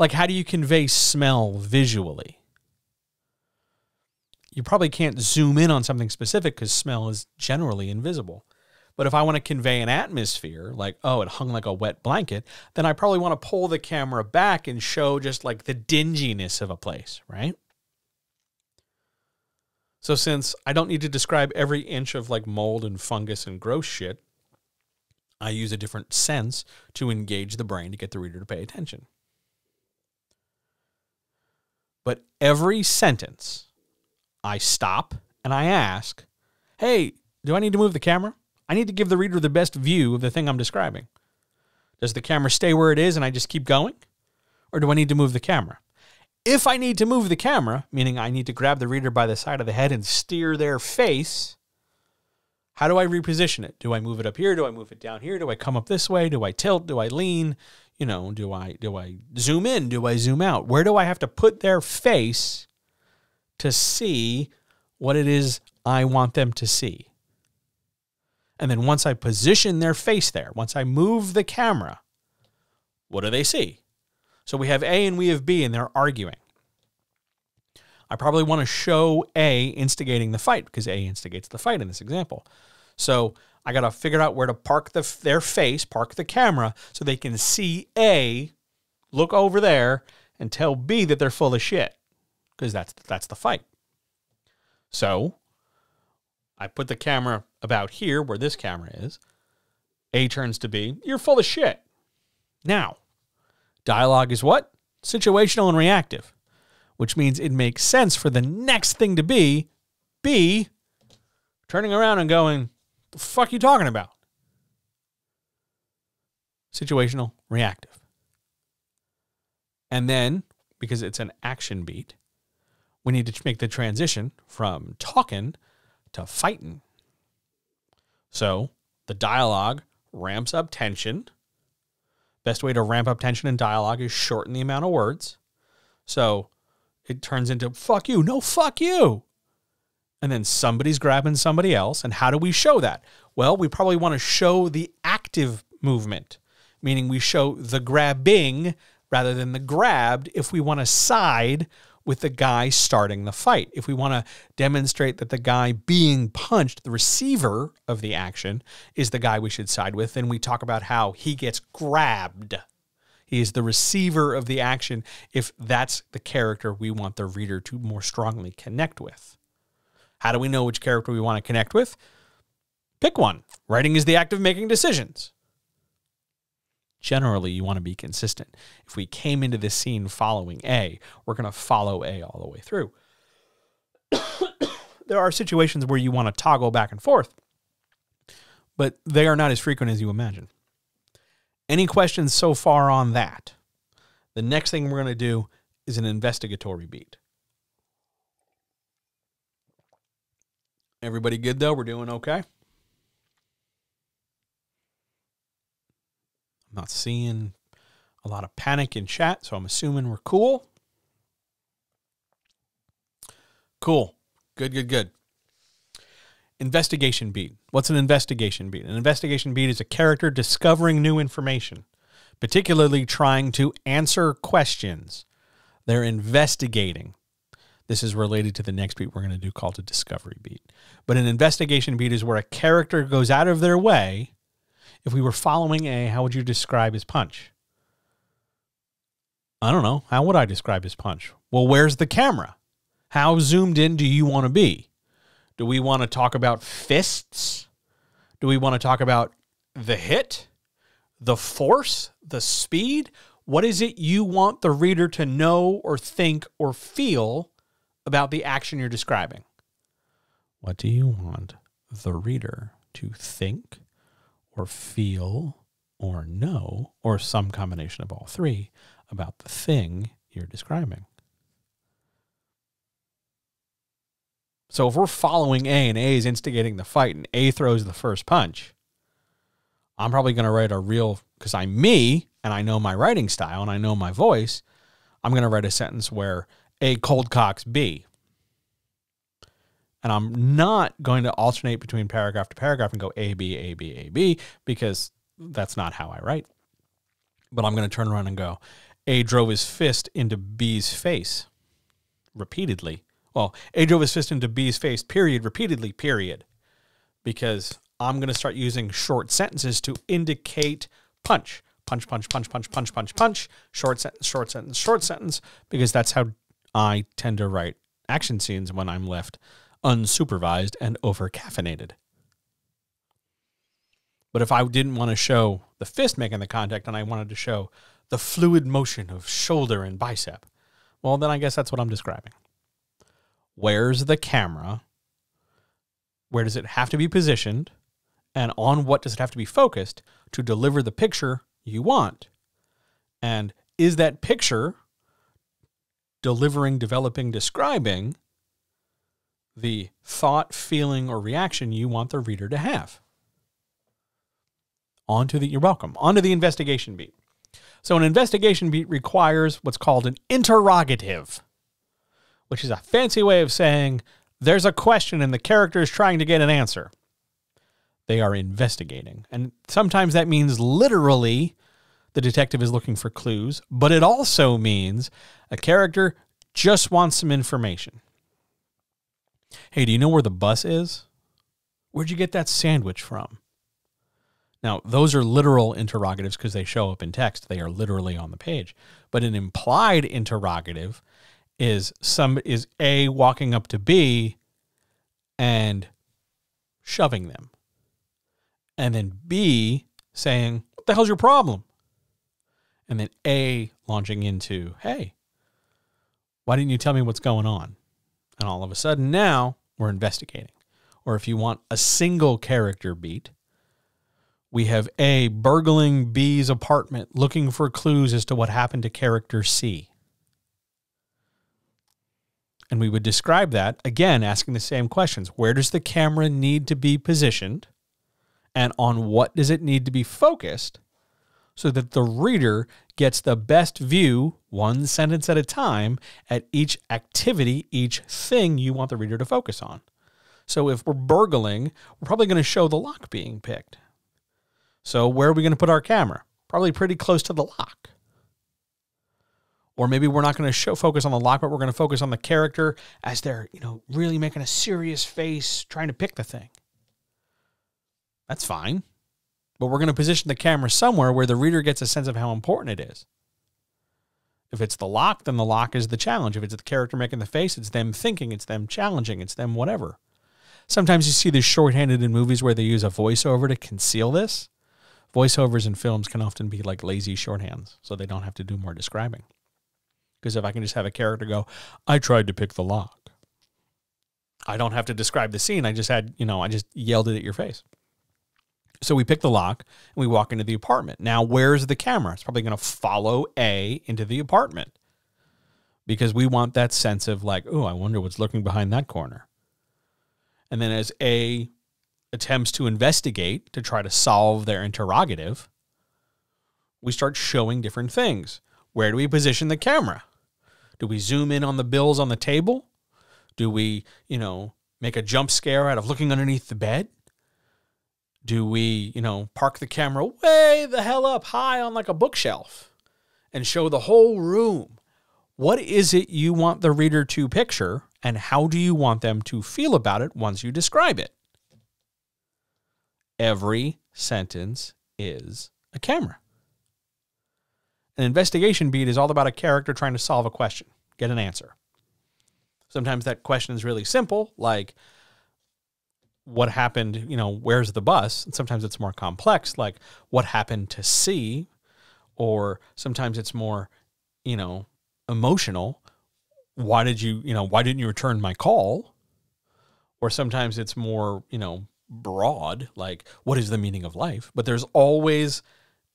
Like, how do you convey smell visually? You probably can't zoom in on something specific because smell is generally invisible. But if I want to convey an atmosphere, like, oh, it hung like a wet blanket, then I probably want to pull the camera back and show just like the dinginess of a place, right? So since I don't need to describe every inch of like mold and fungus and gross shit, I use a different sense to engage the brain to get the reader to pay attention. But every sentence, I stop and I ask, hey, do I need to move the camera? I need to give the reader the best view of the thing I'm describing. Does the camera stay where it is and I just keep going? Or do I need to move the camera? If I need to move the camera, meaning I need to grab the reader by the side of the head and steer their face, how do I reposition it? Do I move it up here? Do I move it down here? Do I come up this way? Do I tilt? Do I lean? You know, do I zoom in? Do I zoom out? Where do I have to put their face to see what it is I want them to see? And then once I position their face there, once I move the camera, what do they see? So we have A and we have B and they're arguing. I probably want to show A instigating the fight because A instigates the fight in this example. So I got to figure out where to park their face, park the camera so they can see A, look over there and tell B that they're full of shit because that's the fight. So I put the camera about here where this camera is. A turns to B. You're full of shit. Now, dialogue is what? Situational and reactive, which means it makes sense for the next thing to be B turning around and going, the fuck are you talking about? Situational, reactive. And then, because it's an action beat, we need to make the transition from talking to fighting. So the dialogue ramps up tension. Best way to ramp up tension in dialogue is shorten the amount of words. So it turns into fuck you, no fuck you. And then somebody's grabbing somebody else. And how do we show that? Well, we probably want to show the active movement, meaning we show the grabbing rather than the grabbed if we want to side with the guy starting the fight. If we want to demonstrate that the guy being punched, the receiver of the action, is the guy we should side with, then we talk about how he gets grabbed. He is the receiver of the action if that's the character we want the reader to more strongly connect with. How do we know which character we want to connect with? Pick one. Writing is the act of making decisions. Generally, you want to be consistent. If we came into this scene following A, we're going to follow A all the way through. There are situations where you want to toggle back and forth, but they are not as frequent as you imagine. Any questions so far on that? The next thing we're going to do is an investigatory beat. Everybody good, though? We're doing okay? I'm not seeing a lot of panic in chat, so I'm assuming we're cool. Cool. Good, good, good. Investigation beat. What's an investigation beat? An investigation beat is a character discovering new information, particularly trying to answer questions. They're investigating. This is related to the next beat we're going to do called a discovery beat. But an investigation beat is where a character goes out of their way. If we were following A, how would you describe his punch? I don't know. How would I describe his punch? Well, where's the camera? How zoomed in do you want to be? Do we want to talk about fists? Do we want to talk about the hit, the force, the speed? What is it you want the reader to know or think or feel about the action you're describing? What do you want the reader to think or feel or know, or some combination of all three, about the thing you're describing? So if we're following A and A is instigating the fight and A throws the first punch, I'm probably going to write a real, because I'm me and I know my writing style and I know my voice, I'm going to write a sentence where A cold cocks B. And I'm not going to alternate between paragraph to paragraph and go A, B, A, B, A, B, because that's not how I write. But I'm going to turn around and go, A drove his fist into B's face repeatedly. Well, A drove his fist into B's face, period, repeatedly, period. Because I'm going to start using short sentences to indicate punch. Punch, punch, punch, punch, punch, punch, punch. Short sentence, short sentence, short sentence. Because that's how I tend to write action scenes when I'm left unsupervised and over-caffeinated. But if I didn't want to show the fist making the contact and I wanted to show the fluid motion of shoulder and bicep, well, then I guess that's what I'm describing. Where's the camera? Where does it have to be positioned? And on what does it have to be focused to deliver the picture you want? And is that picture delivering, developing, describing the thought, feeling, or reaction you want the reader to have? You're welcome. Onto the investigation beat. So an investigation beat requires what's called an interrogative, which is a fancy way of saying there's a question and the character is trying to get an answer. They are investigating. And sometimes that means literally the detective is looking for clues, but it also means a character just wants some information. Hey, do you know where the bus is? Where'd you get that sandwich from? Now, those are literal interrogatives because they show up in text. They are literally on the page. But an implied interrogative is A walking up to B and shoving them. And then B saying, what the hell's your problem? And then A launching into, hey, why didn't you tell me what's going on? And all of a sudden now we're investigating. Or if you want a single character beat, we have A burgling B's apartment looking for clues as to what happened to character C. And we would describe that, again, asking the same questions. Where does the camera need to be positioned? And on what does it need to be focused so that the reader gets the best view, one sentence at a time, at each activity, each thing you want the reader to focus on? So if we're burgling, we're probably going to show the lock being picked. So where are we going to put our camera? Probably pretty close to the lock. Or maybe we're not going to focus on the lock, but we're going to focus on the character as they're, you know, really making a serious face, trying to pick the thing. That's fine. But we're going to position the camera somewhere where the reader gets a sense of how important it is. If it's the lock, then the lock is the challenge. If it's the character making the face, it's them thinking, it's them challenging, it's them whatever. Sometimes you see this shorthanded in movies where they use a voiceover to conceal this. Voiceovers in films can often be like lazy shorthands, so they don't have to do more describing. Because if I can just have a character go, I tried to pick the lock, I don't have to describe the scene. I just had, you know, I just yelled it at your face. So we pick the lock and we walk into the apartment. Now, where's the camera? It's probably going to follow A into the apartment because we want that sense of like, oh, I wonder what's lurking behind that corner. And then as A attempts to investigate to try to solve their interrogative, we start showing different things. Where do we position the camera? Do we zoom in on the bills on the table? Do we, you know, make a jump scare out of looking underneath the bed? Do we, you know, park the camera way the hell up high on like a bookshelf and show the whole room? What is it you want the reader to picture, and how do you want them to feel about it once you describe it? Every sentence is a camera. An investigation beat is all about a character trying to solve a question, get an answer. Sometimes that question is really simple, like, what happened, you know, where's the bus? And sometimes it's more complex, like what happened to C, or sometimes it's more, you know, emotional. Why did you, you know, why didn't you return my call? Or sometimes it's more, you know, broad, like what is the meaning of life? But there's always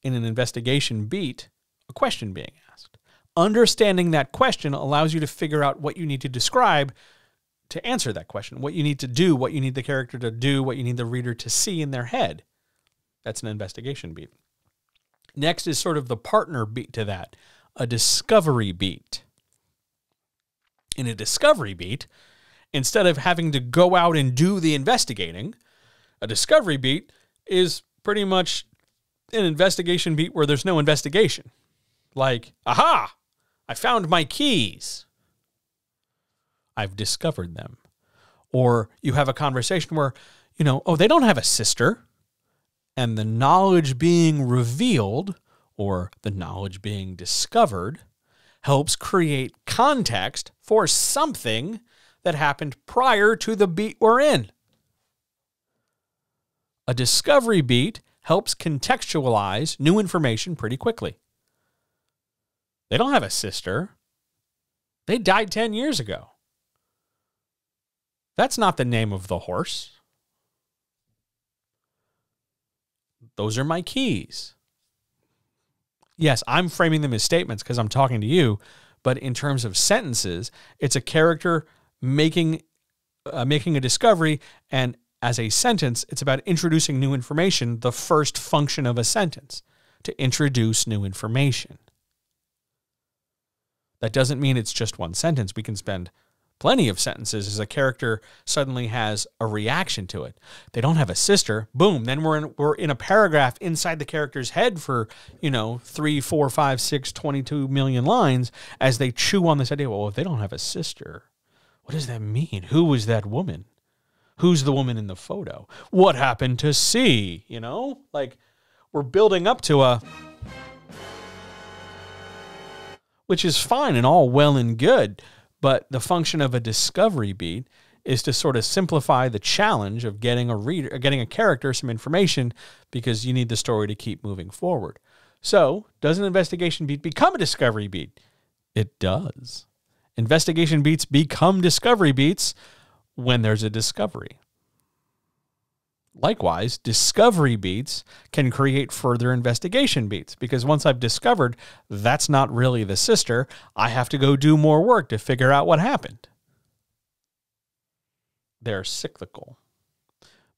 in an investigation beat a question being asked. Understanding that question allows you to figure out what you need to describe to answer that question, what you need to do, what you need the character to do, what you need the reader to see in their head. That's an investigation beat. Next is sort of the partner beat to that, a discovery beat. In a discovery beat, instead of having to go out and do the investigating, a discovery beat is pretty much an investigation beat where there's no investigation. Like, aha, I found my keys. I've discovered them. Or you have a conversation where, you know, oh, they don't have a sister. And the knowledge being revealed, or the knowledge being discovered, helps create context for something that happened prior to the beat we're in. A discovery beat helps contextualize new information pretty quickly. They don't have a sister. They died 10 years ago. That's not the name of the horse. Those are my keys. Yes, I'm framing them as statements because I'm talking to you, but in terms of sentences, it's a character making, a discovery, and as a sentence, it's about introducing new information, the first function of a sentence, to introduce new information. That doesn't mean it's just one sentence. We can spend plenty of sentences as a character suddenly has a reaction to it. They don't have a sister. Boom. Then we're in a paragraph inside the character's head for, you know, 3, 4, 5, 6, 22 million lines as they chew on this idea. Well, if they don't have a sister, what does that mean? Who was that woman? Who's the woman in the photo? What happened to C? You know, like we're building up to a, which is fine and all well and good. But the function of a discovery beat is to sort of simplify the challenge of getting a reader, getting a character some information, because you need the story to keep moving forward. So, does an investigation beat become a discovery beat? It does. Investigation beats become discovery beats when there's a discovery. Likewise, discovery beats can create further investigation beats, because once I've discovered that's not really the sister, I have to go do more work to figure out what happened. They're cyclical,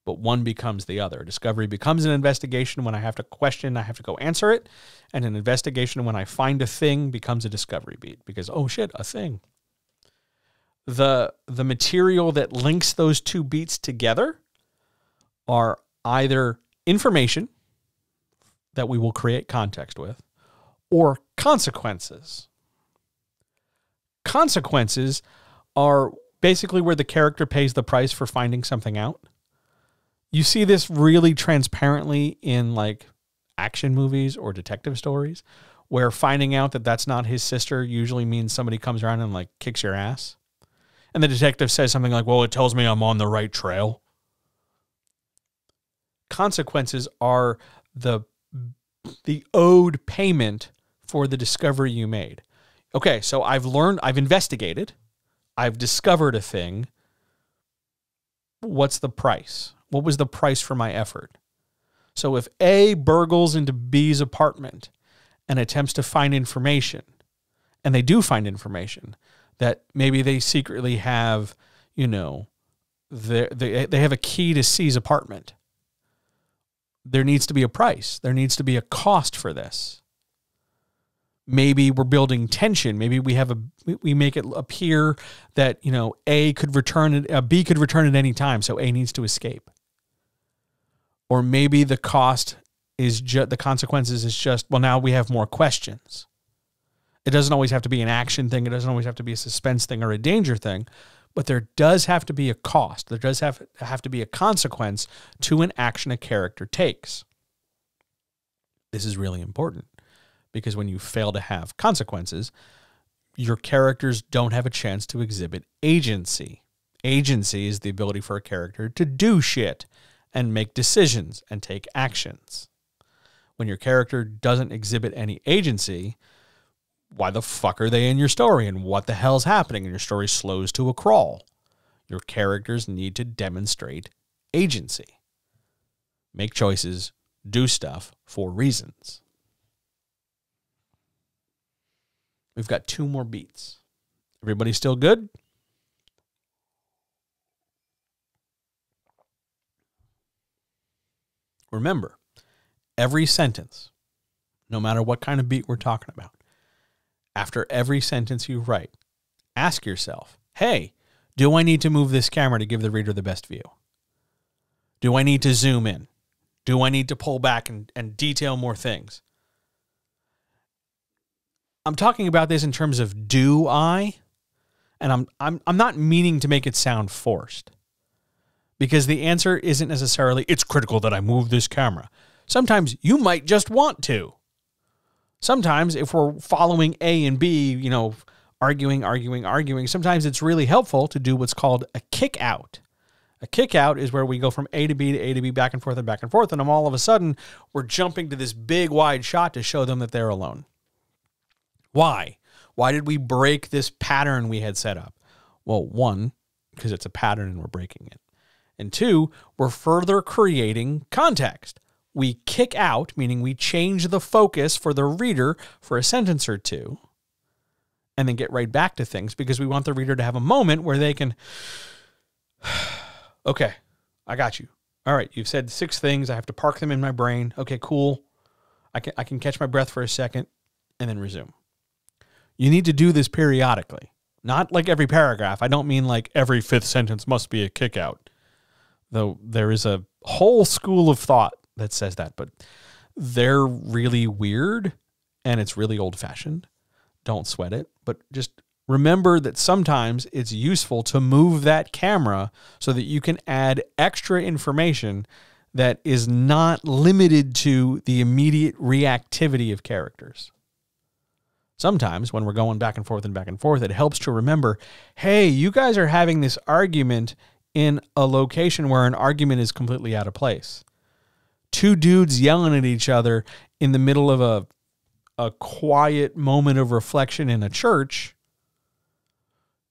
but one becomes the other. Discovery becomes an investigation when I have to question, I have to go answer it, and an investigation when I find a thing becomes a discovery beat, because, oh shit, a thing. The material that links those two beats together are either information that we will create context with, or consequences. Consequences are basically where the character pays the price for finding something out. You see this really transparently in like action movies or detective stories, where finding out that that's not his sister usually means somebody comes around and like kicks your ass. And the detective says something like, well, it tells me I'm on the right trail. Consequences are the owed payment for the discovery you made. Okay, so I've learned, I've investigated, I've discovered a thing. What's the price? What was the price for my effort? So if A burgles into B's apartment and attempts to find information, and they do find information, that maybe they secretly have, you know, they have a key to C's apartment. There needs to be a price. There needs to be a cost for this. Maybe we're building tension. Maybe we have we make it appear that, you know, A could return, B could return at any time, so A needs to escape. Or maybe the cost is just, the consequences is just, well, now we have more questions. It doesn't always have to be an action thing. It doesn't always have to be a suspense thing or a danger thing, but there does have to be a cost. There does have to be a consequence to an action a character takes. This is really important because when you fail to have consequences, your characters don't have a chance to exhibit agency. Agency is the ability for a character to do shit and make decisions and take actions. When your character doesn't exhibit any agency, why the fuck are they in your story and what the hell's happening? And your story slows to a crawl. Your characters need to demonstrate agency. Make choices, do stuff for reasons. We've got 2 more beats. Everybody still good? Remember, every sentence, no matter what kind of beat we're talking about, after every sentence you write, ask yourself, hey, do I need to move this camera to give the reader the best view? Do I need to zoom in? Do I need to pull back and detail more things? I'm talking about this in terms of do I, and I'm not meaning to make it sound forced because the answer isn't necessarily it's critical that I move this camera. Sometimes you might just want to. Sometimes if we're following A and B, you know, arguing, sometimes it's really helpful to do what's called a kick out. A kick out is where we go from A to B to A to B, back and forth and back and forth. And all of a sudden we're jumping to this big wide shot to show them that they're alone. Why? Why did we break this pattern we had set up? Well, 1, because it's a pattern and we're breaking it. And 2, we're further creating context. We kick out, meaning we change the focus for the reader for a sentence or two and then get right back to things because we want the reader to have a moment where they can, okay, I got you. All right, you've said 6 things. I have to park them in my brain. Okay, cool. I can catch my breath for a second and then resume. You need to do this periodically, not like every paragraph. I don't mean like every 5th sentence must be a kick out, though there is a whole school of thought that says that, but they're really weird and it's really old fashioned. Don't sweat it, but just remember that sometimes it's useful to move that camera so that you can add extra information that is not limited to the immediate reactivity of characters. Sometimes when we're going back and forth it helps to remember, hey, you guys are having this argument in a location where an argument is completely out of place. 2 dudes yelling at each other in the middle of a quiet moment of reflection in a church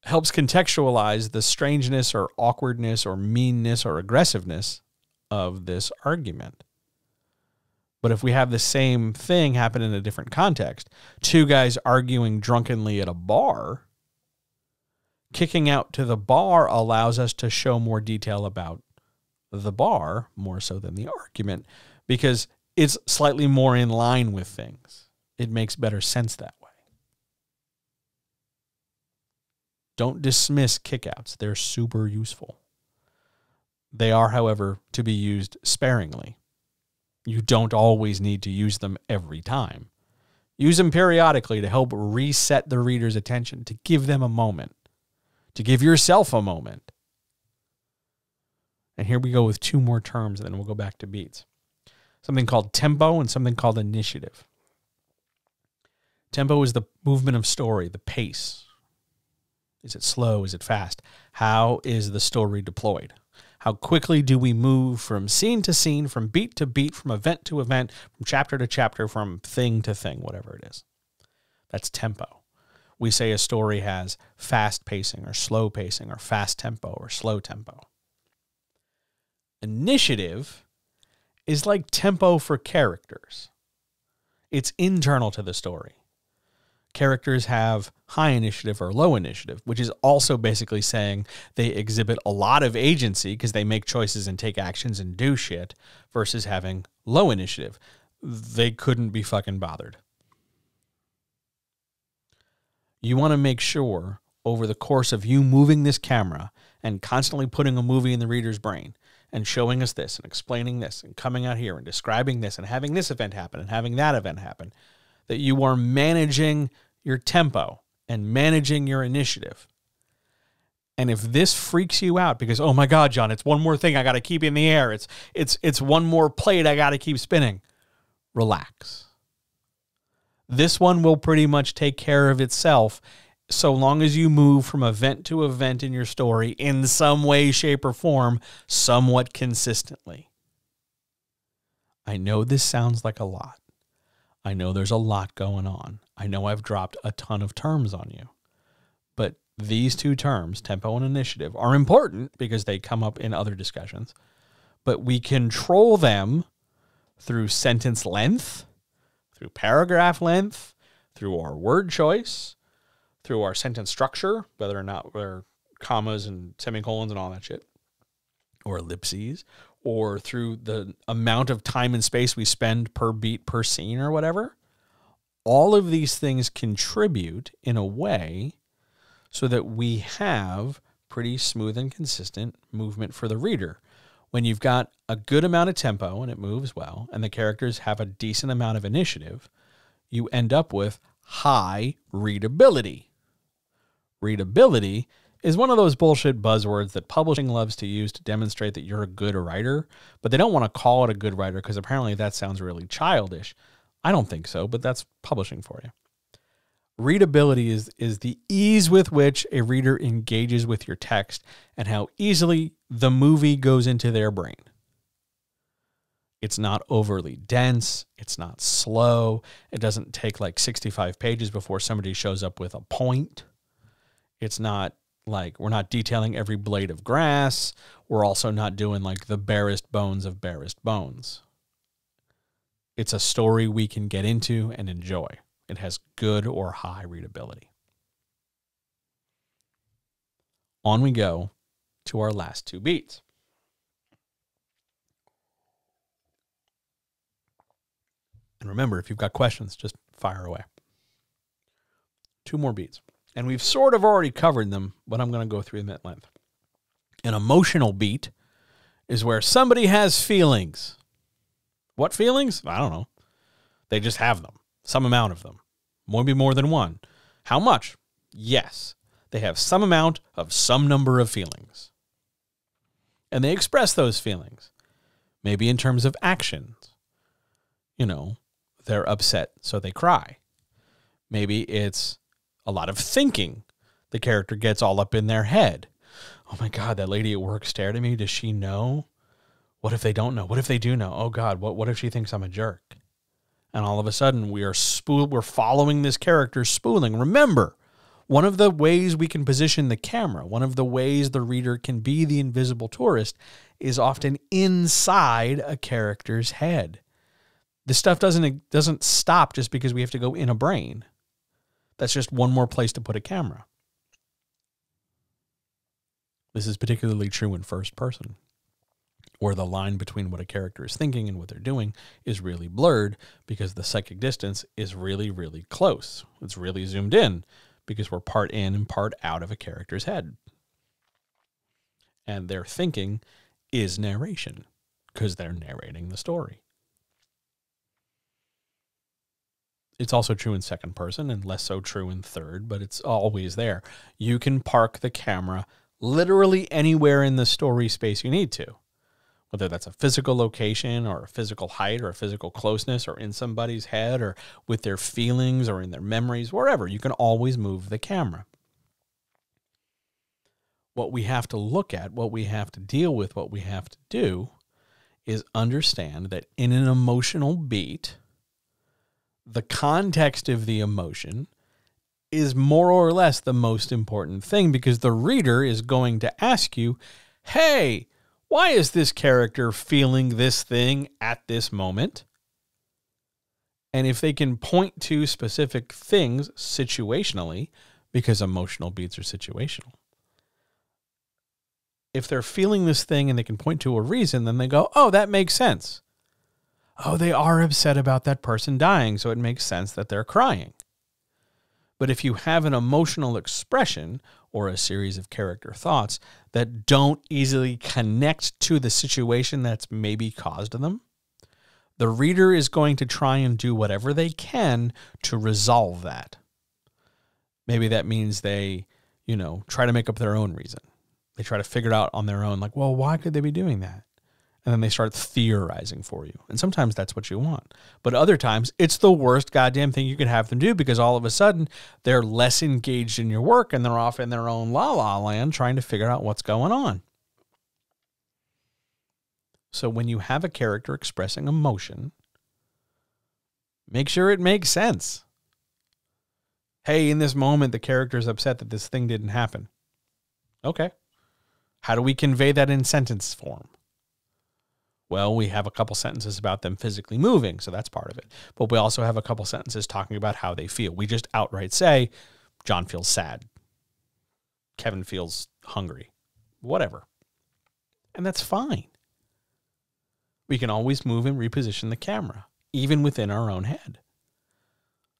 helps contextualize the strangeness or awkwardness or meanness or aggressiveness of this argument. But if we have the same thing happen in a different context, 2 guys arguing drunkenly at a bar, kicking out to the bar allows us to show more detail about the bar more so than the argument because it's slightly more in line with things. It makes better sense that way. Don't dismiss kickouts. They're super useful. They are, however, to be used sparingly. You don't always need to use them every time. Use them periodically to help reset the reader's attention, to give them a moment, to give yourself a moment. And here we go with 2 more terms, and then we'll go back to beats. Something called tempo and something called initiative. Tempo is the movement of story, the pace. Is it slow? Is it fast? How is the story deployed? How quickly do we move from scene to scene, from beat to beat, from event to event, from chapter to chapter, from thing to thing, whatever it is? That's tempo. We say a story has fast pacing or slow pacing or fast tempo or slow tempo. Initiative is like tempo for characters. It's internal to the story. Characters have high initiative or low initiative, which is also basically saying they exhibit a lot of agency because they make choices and take actions and do shit, versus having low initiative. They couldn't be fucking bothered. You want to make sure over the course of you moving this camera and constantly putting a movie in the reader's brain and showing us this and explaining this and coming out here and describing this and having this event happen and having that event happen, that you are managing your tempo and managing your initiative. And if this freaks you out because, oh my God, John, it's one more thing I got to keep in the air. It's one more plate I got to keep spinning. Relax. This one will pretty much take care of itself so long as you move from event to event in your story in some way, shape, or form, somewhat consistently. I know this sounds like a lot. I know there's a lot going on. I know I've dropped a ton of terms on you. But these two terms, tempo and initiative, are important because they come up in other discussions. But we control them through sentence length, through paragraph length, through our word choice, through our sentence structure, whether or not we're commas and semicolons and all that shit, or ellipses, or through the amount of time and space we spend per beat, per scene, or whatever. All of these things contribute in a way so that we have pretty smooth and consistent movement for the reader. When you've got a good amount of tempo and it moves well, and the characters have a decent amount of initiative, you end up with high readability. Readability is one of those bullshit buzzwords that publishing loves to use to demonstrate that you're a good writer, but they don't want to call it a good writer because apparently that sounds really childish. I don't think so, but that's publishing for you. Readability is the ease with which a reader engages with your text and how easily the movie goes into their brain. It's not overly dense. It's not slow. It doesn't take like 65 pages before somebody shows up with a point. It's not like, we're not detailing every blade of grass. We're also not doing like the barest bones of barest bones. It's a story we can get into and enjoy. It has good or high readability. On we go to our last two beats. And remember, if you've got questions, just fire away. Two more beats. And we've sort of already covered them, but I'm going to go through them at length. An emotional beat is where somebody has feelings. What feelings? I don't know. They just have them. Some amount of them. Maybe more than one. How much? Yes. They have some amount of some number of feelings. And they express those feelings. Maybe in terms of actions. You know, they're upset, so they cry. Maybe it's a lot of thinking. The character gets all up in their head. Oh my God, that lady at work stared at me. Does she know? What if they don't know? What if they do know? Oh God, what if she thinks I'm a jerk? And all of a sudden, we're following this character spooling. Remember, one of the ways we can position the camera, one of the ways the reader can be the invisible tourist, is often inside a character's head. This stuff doesn't stop just because we have to go in a brain. That's just one more place to put a camera. This is particularly true in first person, where the line between what a character is thinking and what they're doing is really blurred because the psychic distance is really, really close. It's really zoomed in because we're part in and part out of a character's head. And their thinking is narration because they're narrating the story. It's also true in second person and less so true in third, but it's always there. You can park the camera literally anywhere in the story space you need to, whether that's a physical location or a physical height or a physical closeness or in somebody's head or with their feelings or in their memories, wherever. You can always move the camera. What we have to look at, what we have to deal with, what we have to do is understand that in an emotional beat, the context of the emotion is more or less the most important thing, because the reader is going to ask you, hey, why is this character feeling this thing at this moment? And if they can point to specific things situationally, because emotional beats are situational, if they're feeling this thing and they can point to a reason, then they go, oh, that makes sense. Oh, they are upset about that person dying, so it makes sense that they're crying. But if you have an emotional expression or a series of character thoughts that don't easily connect to the situation that's maybe caused them, the reader is going to try and do whatever they can to resolve that. Maybe that means they, you know, try to make up their own reason. They try to figure it out on their own, like, well, why could they be doing that? And then they start theorizing for you. And sometimes that's what you want. But other times, it's the worst goddamn thing you could have them do, because all of a sudden, they're less engaged in your work and they're off in their own la-la land trying to figure out what's going on. So when you have a character expressing emotion, make sure it makes sense. Hey, in this moment, the character's upset that this thing didn't happen. Okay. How do we convey that in sentence form? Well, we have a couple sentences about them physically moving, so that's part of it. But we also have a couple sentences talking about how they feel. We just outright say, John feels sad. Kevin feels hungry. Whatever. And that's fine. We can always move and reposition the camera, even within our own head.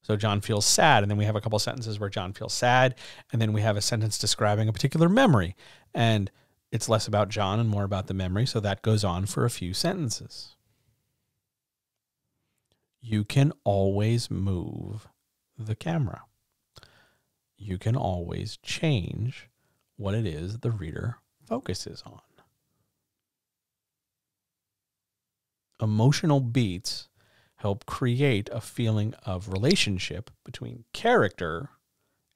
So John feels sad, and then we have a couple sentences where John feels sad, and then we have a sentence describing a particular memory. And it's less about John and more about the memory, so that goes on for a few sentences. You can always move the camera. You can always change what it is the reader focuses on. Emotional beats help create a feeling of relationship between character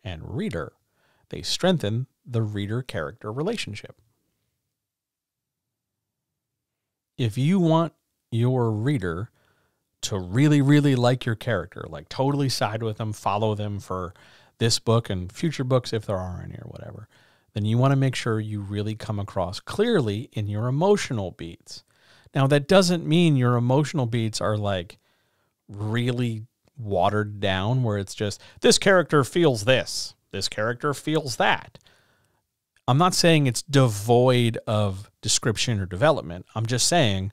and reader. They strengthen the reader-character relationship. If you want your reader to really, really like your character, like totally side with them, follow them for this book and future books if there are any or whatever, then you want to make sure you really come across clearly in your emotional beats. Now, that doesn't mean your emotional beats are like really watered down where it's just, this character feels this, this character feels that. I'm not saying it's devoid of description or development. I'm just saying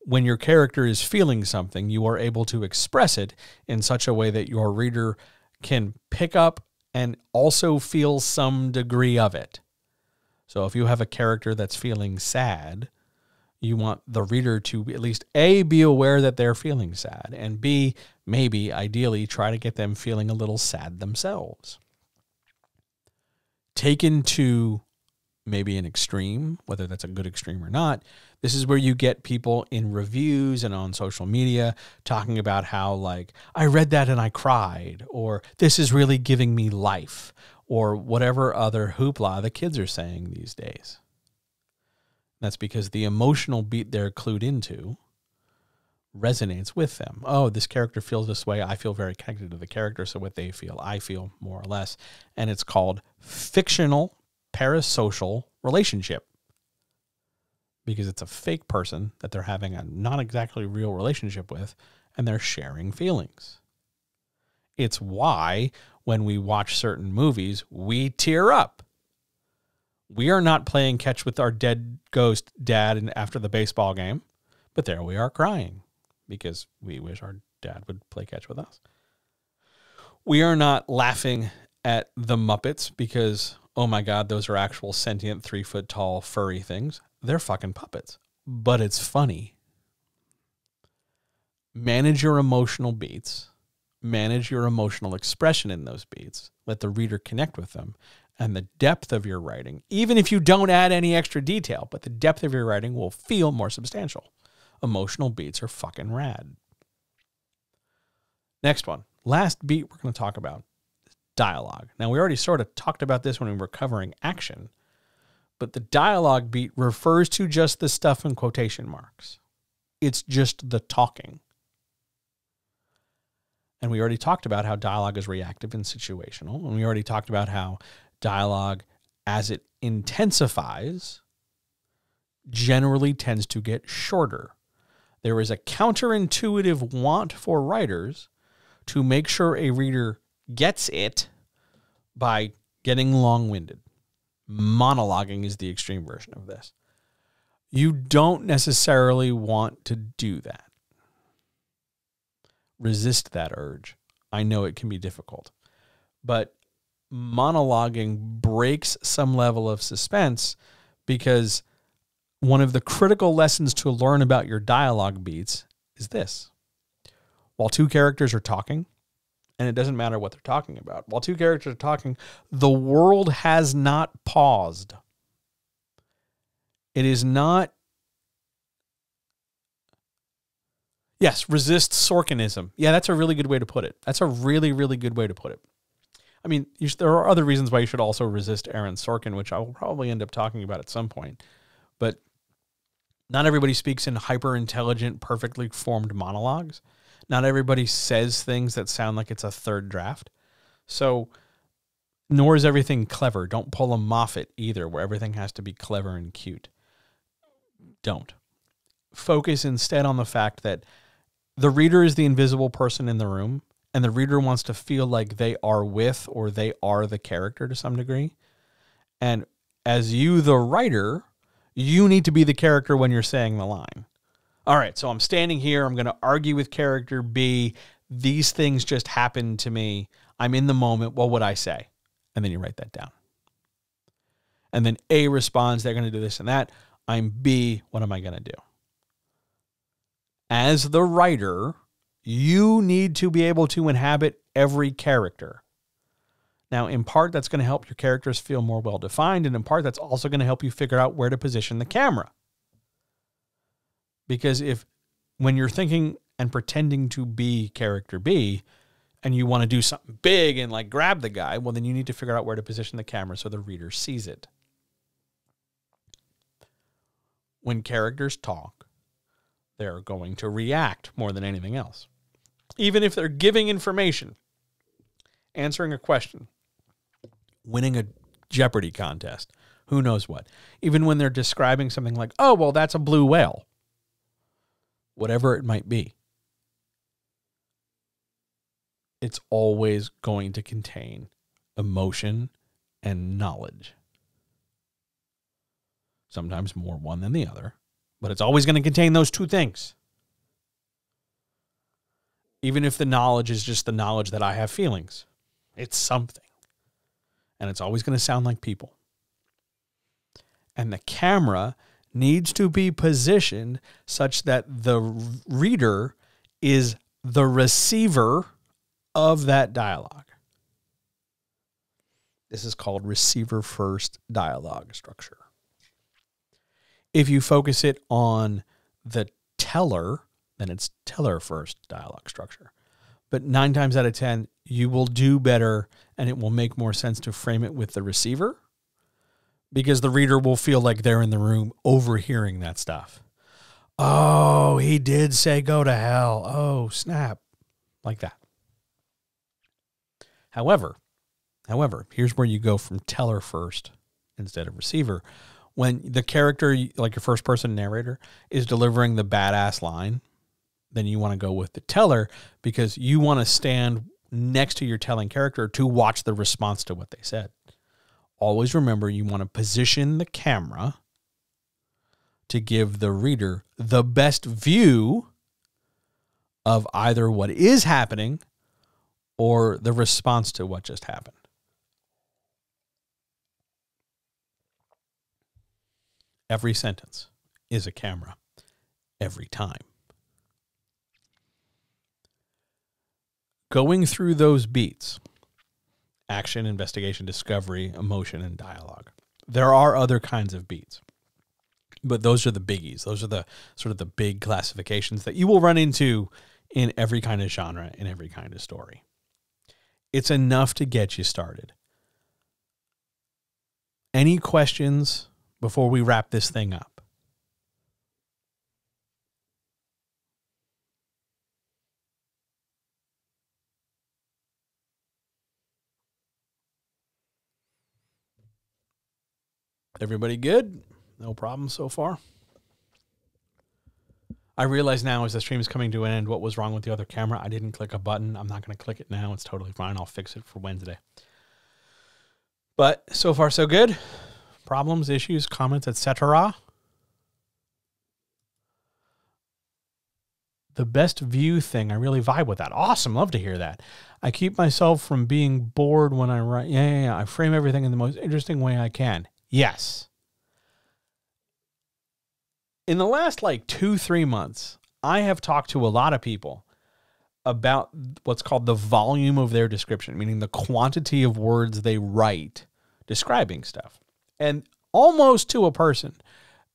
when your character is feeling something, you are able to express it in such a way that your reader can pick up and also feel some degree of it. So if you have a character that's feeling sad, you want the reader to at least A, be aware that they're feeling sad, and B, maybe ideally try to get them feeling a little sad themselves. Taken to maybe an extreme, whether that's a good extreme or not, this is where you get people in reviews and on social media talking about how, like, I read that and I cried, or this is really giving me life, or whatever other hoopla the kids are saying these days. That's because the emotional beat they're clued into resonates with them. Oh, this character feels this way. I feel very connected to the character, so what they feel, I feel more or less. And it's called fictional parasocial relationship, because it's a fake person that they're having a not exactly real relationship with, and they're sharing feelings. It's why when we watch certain movies, we tear up. We are not playing catch with our dead ghost dad and after the baseball game, but there we are crying, because we wish our dad would play catch with us. We are not laughing at the Muppets because, oh my God, those are actual sentient 3-foot-tall furry things. They're fucking puppets, but it's funny. Manage your emotional beats. Manage your emotional expression in those beats. Let the reader connect with them. and the depth of your writing, even if you don't add any extra detail, but the depth of your writing will feel more substantial. Emotional beats are fucking rad. Next one. Last beat we're going to talk about is dialogue. Now, we already sort of talked about this when we were covering action, but the dialogue beat refers to just the stuff in quotation marks. It's just the talking. And we already talked about how dialogue is reactive and situational. And we already talked about how dialogue, as it intensifies, generally tends to get shorter. There is a counterintuitive want for writers to make sure a reader gets it by getting long-winded. Monologuing is the extreme version of this. You don't necessarily want to do that. Resist that urge. I know it can be difficult, but monologuing breaks some level of suspense, because one of the critical lessons to learn about your dialogue beats is this. While two characters are talking, and it doesn't matter what they're talking about, while two characters are talking, the world has not paused. It is not. Yes, resist Sorkinism. Yeah, that's a really good way to put it. That's a really, really good way to put it. I mean, there are other reasons why you should also resist Aaron Sorkin, which I will probably end up talking about at some point. But not everybody speaks in hyper-intelligent, perfectly formed monologues. Not everybody says things that sound like it's a third draft. So, nor is everything clever. Don't pull a Moffat either, where everything has to be clever and cute. Don't. Focus instead on the fact that the reader is the invisible person in the room, and the reader wants to feel like they are with, or they are the character to some degree. And as you, the writer, you need to be the character when you're saying the line. All right, so I'm standing here. I'm going to argue with character B. These things just happened to me. I'm in the moment. What would I say? And then you write that down. And then A responds, they're going to do this and that. I'm B. What am I going to do? As the writer, you need to be able to inhabit every character. Now, in part, that's going to help your characters feel more well-defined, and in part, that's also going to help you figure out where to position the camera. Because if, when you're thinking and pretending to be character B, and you want to do something big and, like, grab the guy, well, then you need to figure out where to position the camera so the reader sees it. When characters talk, they're going to react more than anything else. Even if they're giving information, answering a question, winning a Jeopardy contest, who knows what. Even when they're describing something like, oh, well, that's a blue whale. Whatever it might be. It's always going to contain emotion and knowledge. Sometimes more one than the other. But it's always going to contain those two things. Even if the knowledge is just the knowledge that I have feelings, it's something. And it's always going to sound like people. And the camera needs to be positioned such that the reader is the receiver of that dialogue. This is called receiver-first dialogue structure. If you focus it on the teller, then it's teller-first dialogue structure. But 9 times out of 10, you will do better, and it will make more sense to frame it with the receiver, because the reader will feel like they're in the room overhearing that stuff. Oh, he did say go to hell. Oh, snap. Like that. However, here's where you go from teller first instead of receiver. When the character, like your first-person narrator, is delivering the badass line, then you want to go with the teller, because you want to stand next to your telling character to watch the response to what they said. Always remember, you want to position the camera to give the reader the best view of either what is happening or the response to what just happened. Every sentence is a camera, every time. Going through those beats action, investigation, discovery, emotion, and dialogue. There are other kinds of beats, but those are the biggies. Those are the sort of the big classifications that you will run into in every kind of genre, in every kind of story. It's enough to get you started. Any questions before we wrap this thing up? Everybody good? No problem so far. I realize now as the stream is coming to an end what was wrong with the other camera. I didn't click a button. I'm not going to click it now. It's totally fine. I'll fix it for Wednesday. But so far so good. Problems, issues, comments, etc. The best view thing, I really vibe with that. Awesome, love to hear that. I keep myself from being bored when I write. Yeah. I frame everything in the most interesting way I can. Yes. In the last like 2-3 months, I have talked to a lot of people about what's called the volume of their description, meaning the quantity of words they write describing stuff. And almost to a person,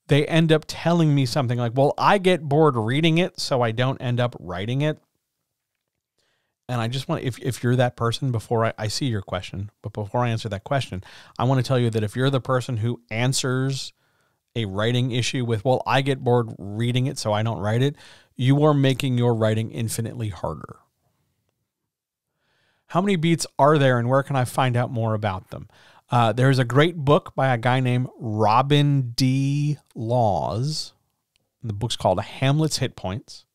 they end up telling me something like, well, I get bored reading it, so I don't end up writing it. And I just want, if you're that person, before I see your question, but before I answer that question, I want to tell you that if you're the person who answers a writing issue with, well, I get bored reading it, so I don't write it, you are making your writing infinitely harder. How many beats are there and where can I find out more about them? There's a great book by a guy named Robin D. Laws. The book's called Hamlet's Hit Points.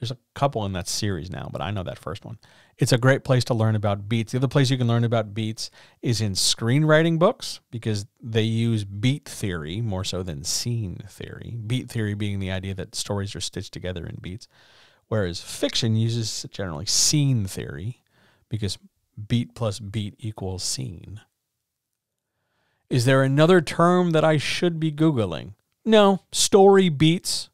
There's a couple in that series now, but I know that first one. It's a great place to learn about beats. The other place you can learn about beats is in screenwriting books, because they use beat theory more so than scene theory. Beat theory being the idea that stories are stitched together in beats, whereas fiction uses generally scene theory, because beat plus beat equals scene. Is there another term that I should be Googling? No, story beats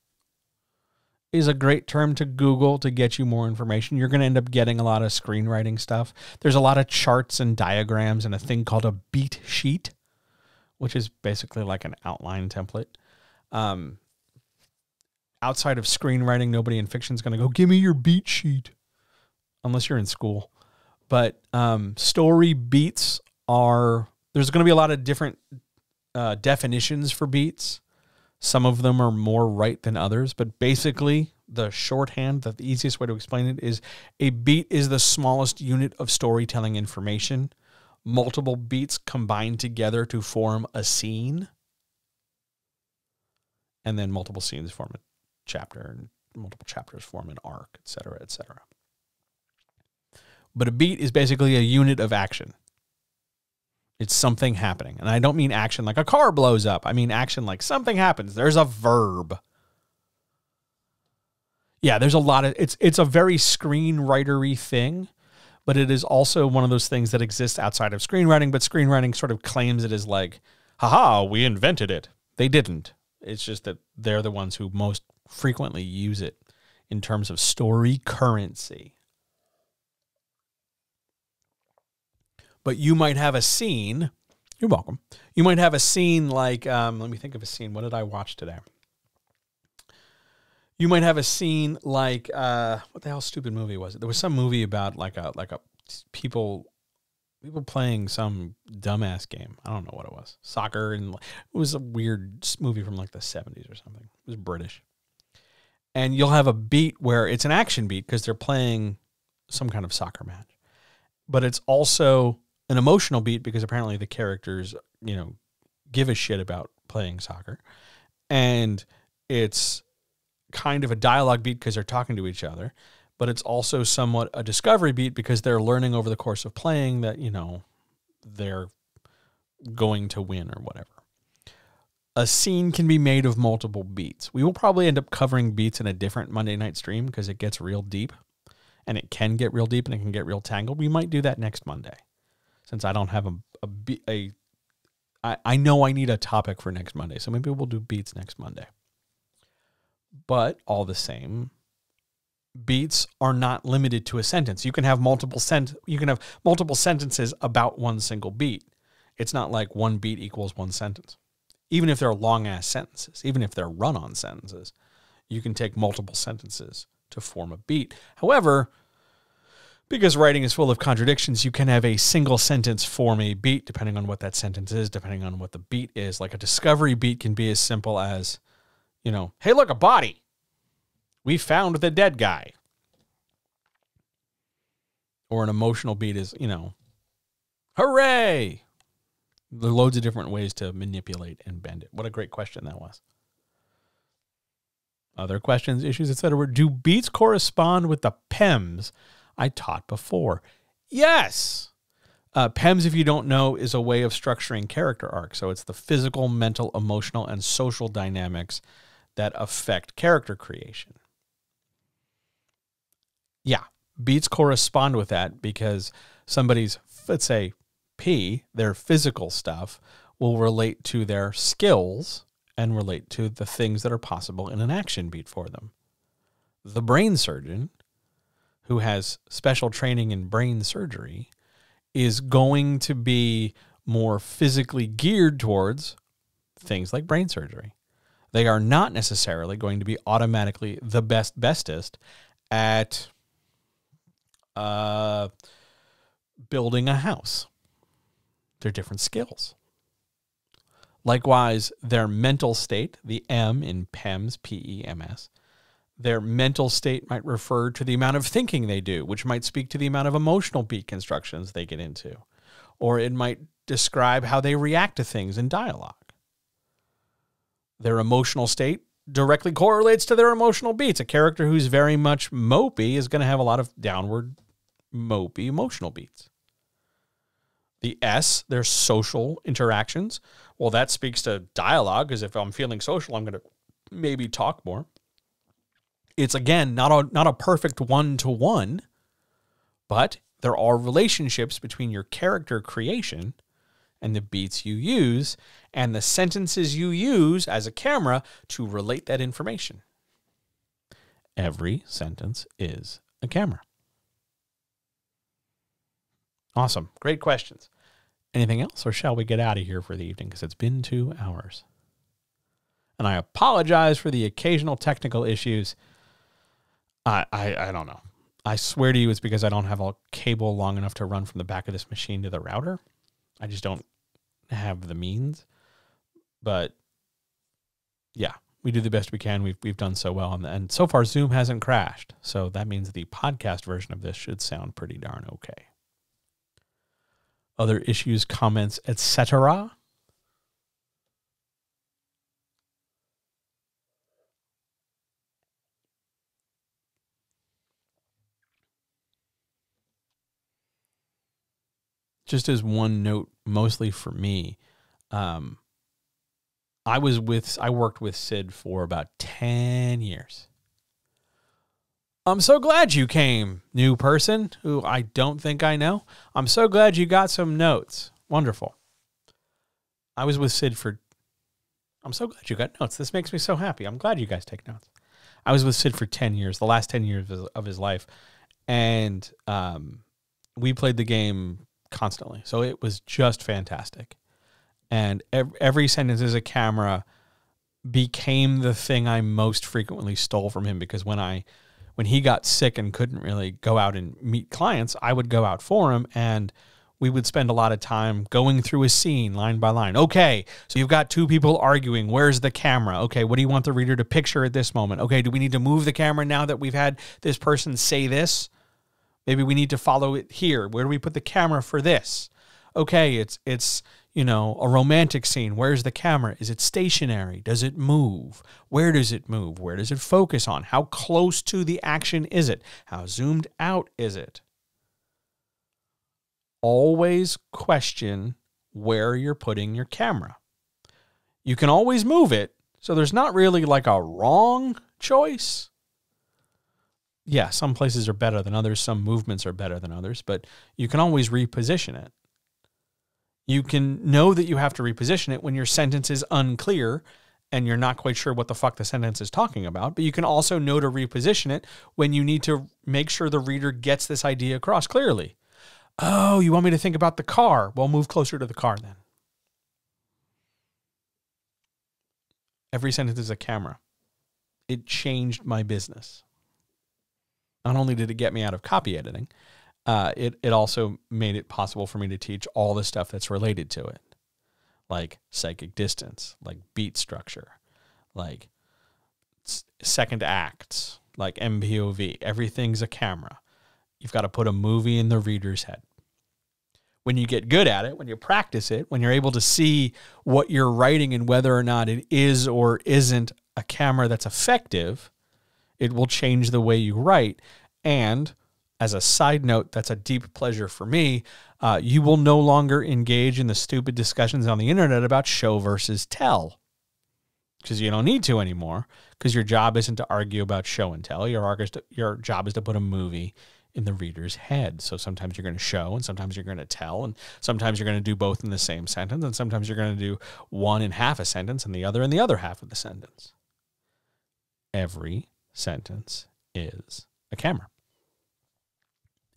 is a great term to Google to get you more information. You're going to end up getting a lot of screenwriting stuff. There's a lot of charts and diagrams and a thing called a beat sheet, which is basically like an outline template. Outside of screenwriting, nobody in fiction is going to go, give me your beat sheet, unless you're in school. But story beats are, there's going to be a lot of different definitions for beats. Some of them are more right than others, but basically the shorthand, the easiest way to explain it is a beat is the smallest unit of storytelling information. Multiple beats combined together to form a scene. And then multiple scenes form a chapter, and multiple chapters form an arc, et cetera, et cetera. But a beat is basically a unit of action. It's something happening. And I don't mean action like a car blows up. I mean action like something happens. There's a verb. Yeah, there's a lot of... It's a very screenwritery thing, but it is also one of those things that exists outside of screenwriting, but screenwriting sort of claims it as like, haha, we invented it. They didn't. It's just that they're the ones who most frequently use it in terms of story currency. But you might have a scene. You're welcome. You might have a scene like, let me think of a scene. What did I watch today? You might have a scene like, what the hell stupid movie was it? There was some movie about like a people playing some dumbass game. I don't know what it was. Soccer, and it was a weird movie from like the 70s or something. It was British. And you'll have a beat where it's an action beat because they're playing some kind of soccer match. But it's also an emotional beat because apparently the characters, you know, give a shit about playing soccer. And it's kind of a dialogue beat because they're talking to each other, but it's also somewhat a discovery beat because they're learning over the course of playing that, you know, they're going to win or whatever. A scene can be made of multiple beats. We will probably end up covering beats in a different Monday night stream because it gets real deep. And it can get real deep and it can get real tangled. We might do that next Monday, since I don't have I know I need a topic for next Monday, so maybe we'll do beats next Monday. But all the same, beats are not limited to a sentence. You can have multiple sentences about one single beat. It's not like one beat equals one sentence. Even if they're long-ass sentences, even if they're run-on sentences, you can take multiple sentences to form a beat. However, because writing is full of contradictions, you can have a single sentence form a beat, depending on what that sentence is, depending on what the beat is. Like a discovery beat can be as simple as, you know, hey, look, a body. We found the dead guy. Or an emotional beat is, you know, hooray. There are loads of different ways to manipulate and bend it. What a great question that was. Other questions, issues, etc. Do beats correspond with the PEMs I taught before? Yes. PEMs, if you don't know, is a way of structuring character arcs. So it's the physical, mental, emotional, and social dynamics that affect character creation. Yeah, beats correspond with that because somebody's, let's say, P, their physical stuff, will relate to their skills and relate to the things that are possible in an action beat for them. The brain surgeon, who has special training in brain surgery, is going to be more physically geared towards things like brain surgery. They are not necessarily going to be automatically the bestest at building a house. They're different skills. Likewise, their mental state, the M in PEMS, P-E-M-S, their mental state might refer to the amount of thinking they do, which might speak to the amount of emotional beat constructions they get into. Or it might describe how they react to things in dialogue. Their emotional state directly correlates to their emotional beats. A character who's very much mopey is going to have a lot of downward mopey emotional beats. The S, their social interactions. Well, that speaks to dialogue, because if I'm feeling social, I'm going to maybe talk more. It's, again, not a perfect one-to-one, but there are relationships between your character creation and the beats you use and the sentences you use as a camera to relate that information. Every sentence is a camera. Awesome. Great questions. Anything else, or shall we get out of here for the evening? Because it's been 2 hours. And I apologize for the occasional technical issues. I don't know. I swear to you it's because I don't have a cable long enough to run from the back of this machine to the router. I just don't have the means. But, yeah, we do the best we can. We've done so well. And so far, Zoom hasn't crashed. So that means the podcast version of this should sound pretty darn okay. Other issues, comments, etc. Just as one note, mostly for me, I worked with Sid for about 10 years. I'm so glad you came, new person, who I don't think I know. I'm so glad you got some notes. Wonderful. I was with Sid for... I'm so glad you got notes. This makes me so happy. I'm glad you guys take notes. I was with Sid for 10 years, the last 10 years of his life, and we played the game constantly. So it was just fantastic. And every sentence as a camera became the thing I most frequently stole from him, because when he got sick and couldn't really go out and meet clients, I would go out for him, and we would spend a lot of time going through a scene line by line. Okay, so you've got two people arguing. Where's the camera? Okay, what do you want the reader to picture at this moment? Okay, do we need to move the camera now that we've had this person say this? Maybe we need to follow it here. Where do we put the camera for this? Okay, it's you know, a romantic scene. Where's the camera? Is it stationary? Does it move? Where does it move? Where does it focus on? How close to the action is it? How zoomed out is it? Always question where you're putting your camera. You can always move it, so there's not really like a wrong choice. Yeah, some places are better than others. Some movements are better than others, but you can always reposition it. You can know that you have to reposition it when your sentence is unclear and you're not quite sure what the fuck the sentence is talking about, but you can also know to reposition it when you need to make sure the reader gets this idea across clearly. Oh, you want me to think about the car? Well, move closer to the car then. Every sentence is a camera. It changed my business. Not only did it get me out of copy editing, it also made it possible for me to teach all the stuff that's related to it. Like psychic distance, like beat structure, like second acts, like MPOV. Everything's a camera. You've got to put a movie in the reader's head. When you get good at it, when you practice it, when you're able to see what you're writing and whether or not it is or isn't a camera that's effective, it will change the way you write. And as a side note, that's a deep pleasure for me. You will no longer engage in the stupid discussions on the internet about show versus tell, because you don't need to anymore, because your job isn't to argue about show and tell. Your job is to put a movie in the reader's head. So sometimes you're going to show and sometimes you're going to tell, and sometimes you're going to do both in the same sentence, and sometimes you're going to do one in half a sentence and the other in the other half of the sentence. Every sentence is a camera.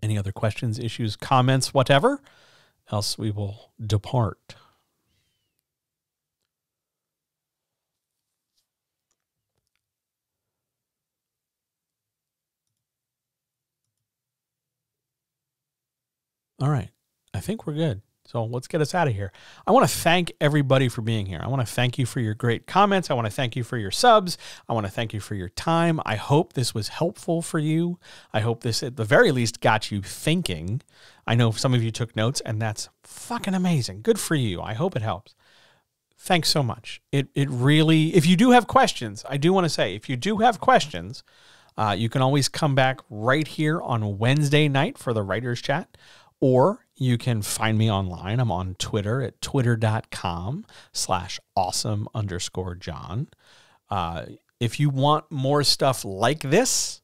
Any other questions, issues, comments, whatever? Else we will depart. All right, I think we're good. So let's get us out of here. I want to thank everybody for being here. I want to thank you for your great comments. I want to thank you for your subs. I want to thank you for your time. I hope this was helpful for you. I hope this, at the very least, got you thinking. I know some of you took notes, and that's fucking amazing. Good for you. I hope it helps. Thanks so much. It really, if you do have questions, I do want to say, if you do have questions, you can always come back right here on Wednesday night for the Writer's Chat. Or you can find me online. I'm on Twitter at twitter.com/awesome_John. If you want more stuff like this,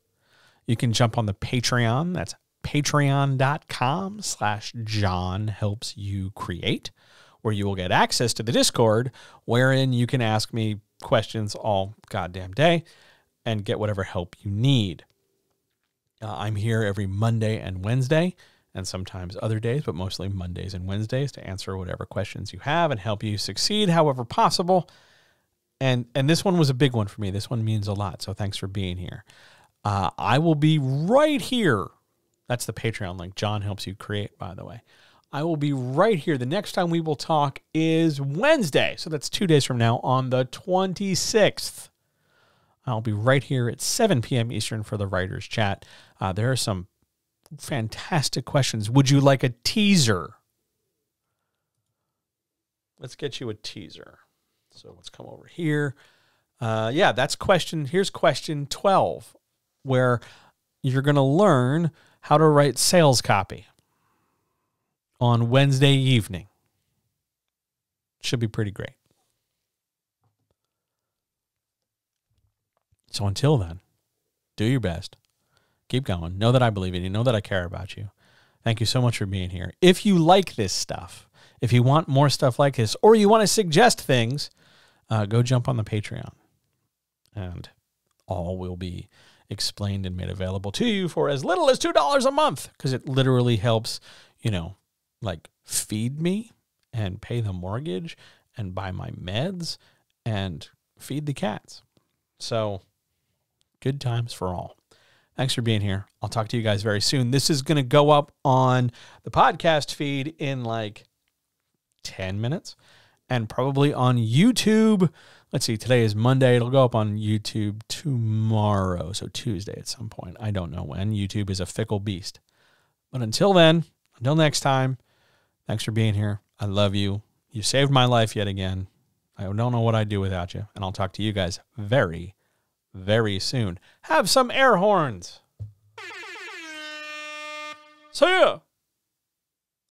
you can jump on the Patreon. That's patreon.com/JohnHelpsYouCreate, where you will get access to the Discord, wherein you can ask me questions all goddamn day and get whatever help you need. I'm here every Monday and Wednesday, and sometimes other days, but mostly Mondays and Wednesdays, to answer whatever questions you have and help you succeed however possible. And this one was a big one for me. This one means a lot, so thanks for being here. I will be right here. That's the Patreon link. John Helps You Create, by the way. I will be right here. The next time we will talk is Wednesday, so that's 2 days from now on the 26th. I'll be right here at 7 p.m. Eastern for the Writer's Chat. There are some fantastic questions. Would you like a teaser? Let's get you a teaser. So let's come over here. Yeah, that's question. Here's question 12, where you're going to learn how to write sales copy on Wednesday evening. Should be pretty great. So until then, do your best. Keep going. Know that I believe in you. Know that I care about you. Thank you so much for being here. If you like this stuff, if you want more stuff like this, or you want to suggest things, go jump on the Patreon. And all will be explained and made available to you for as little as $2 a month, because it literally helps, you know, like feed me and pay the mortgage and buy my meds and feed the cats. So good times for all. Thanks for being here. I'll talk to you guys very soon. This is going to go up on the podcast feed in like 10 minutes and probably on YouTube. Let's see, today is Monday. It'll go up on YouTube tomorrow, so Tuesday at some point. I don't know when. YouTube is a fickle beast. But until then, until next time, thanks for being here. I love you. You saved my life yet again. I don't know what I'd do without you, and I'll talk to you guys very soon. Have some air horns. See ya.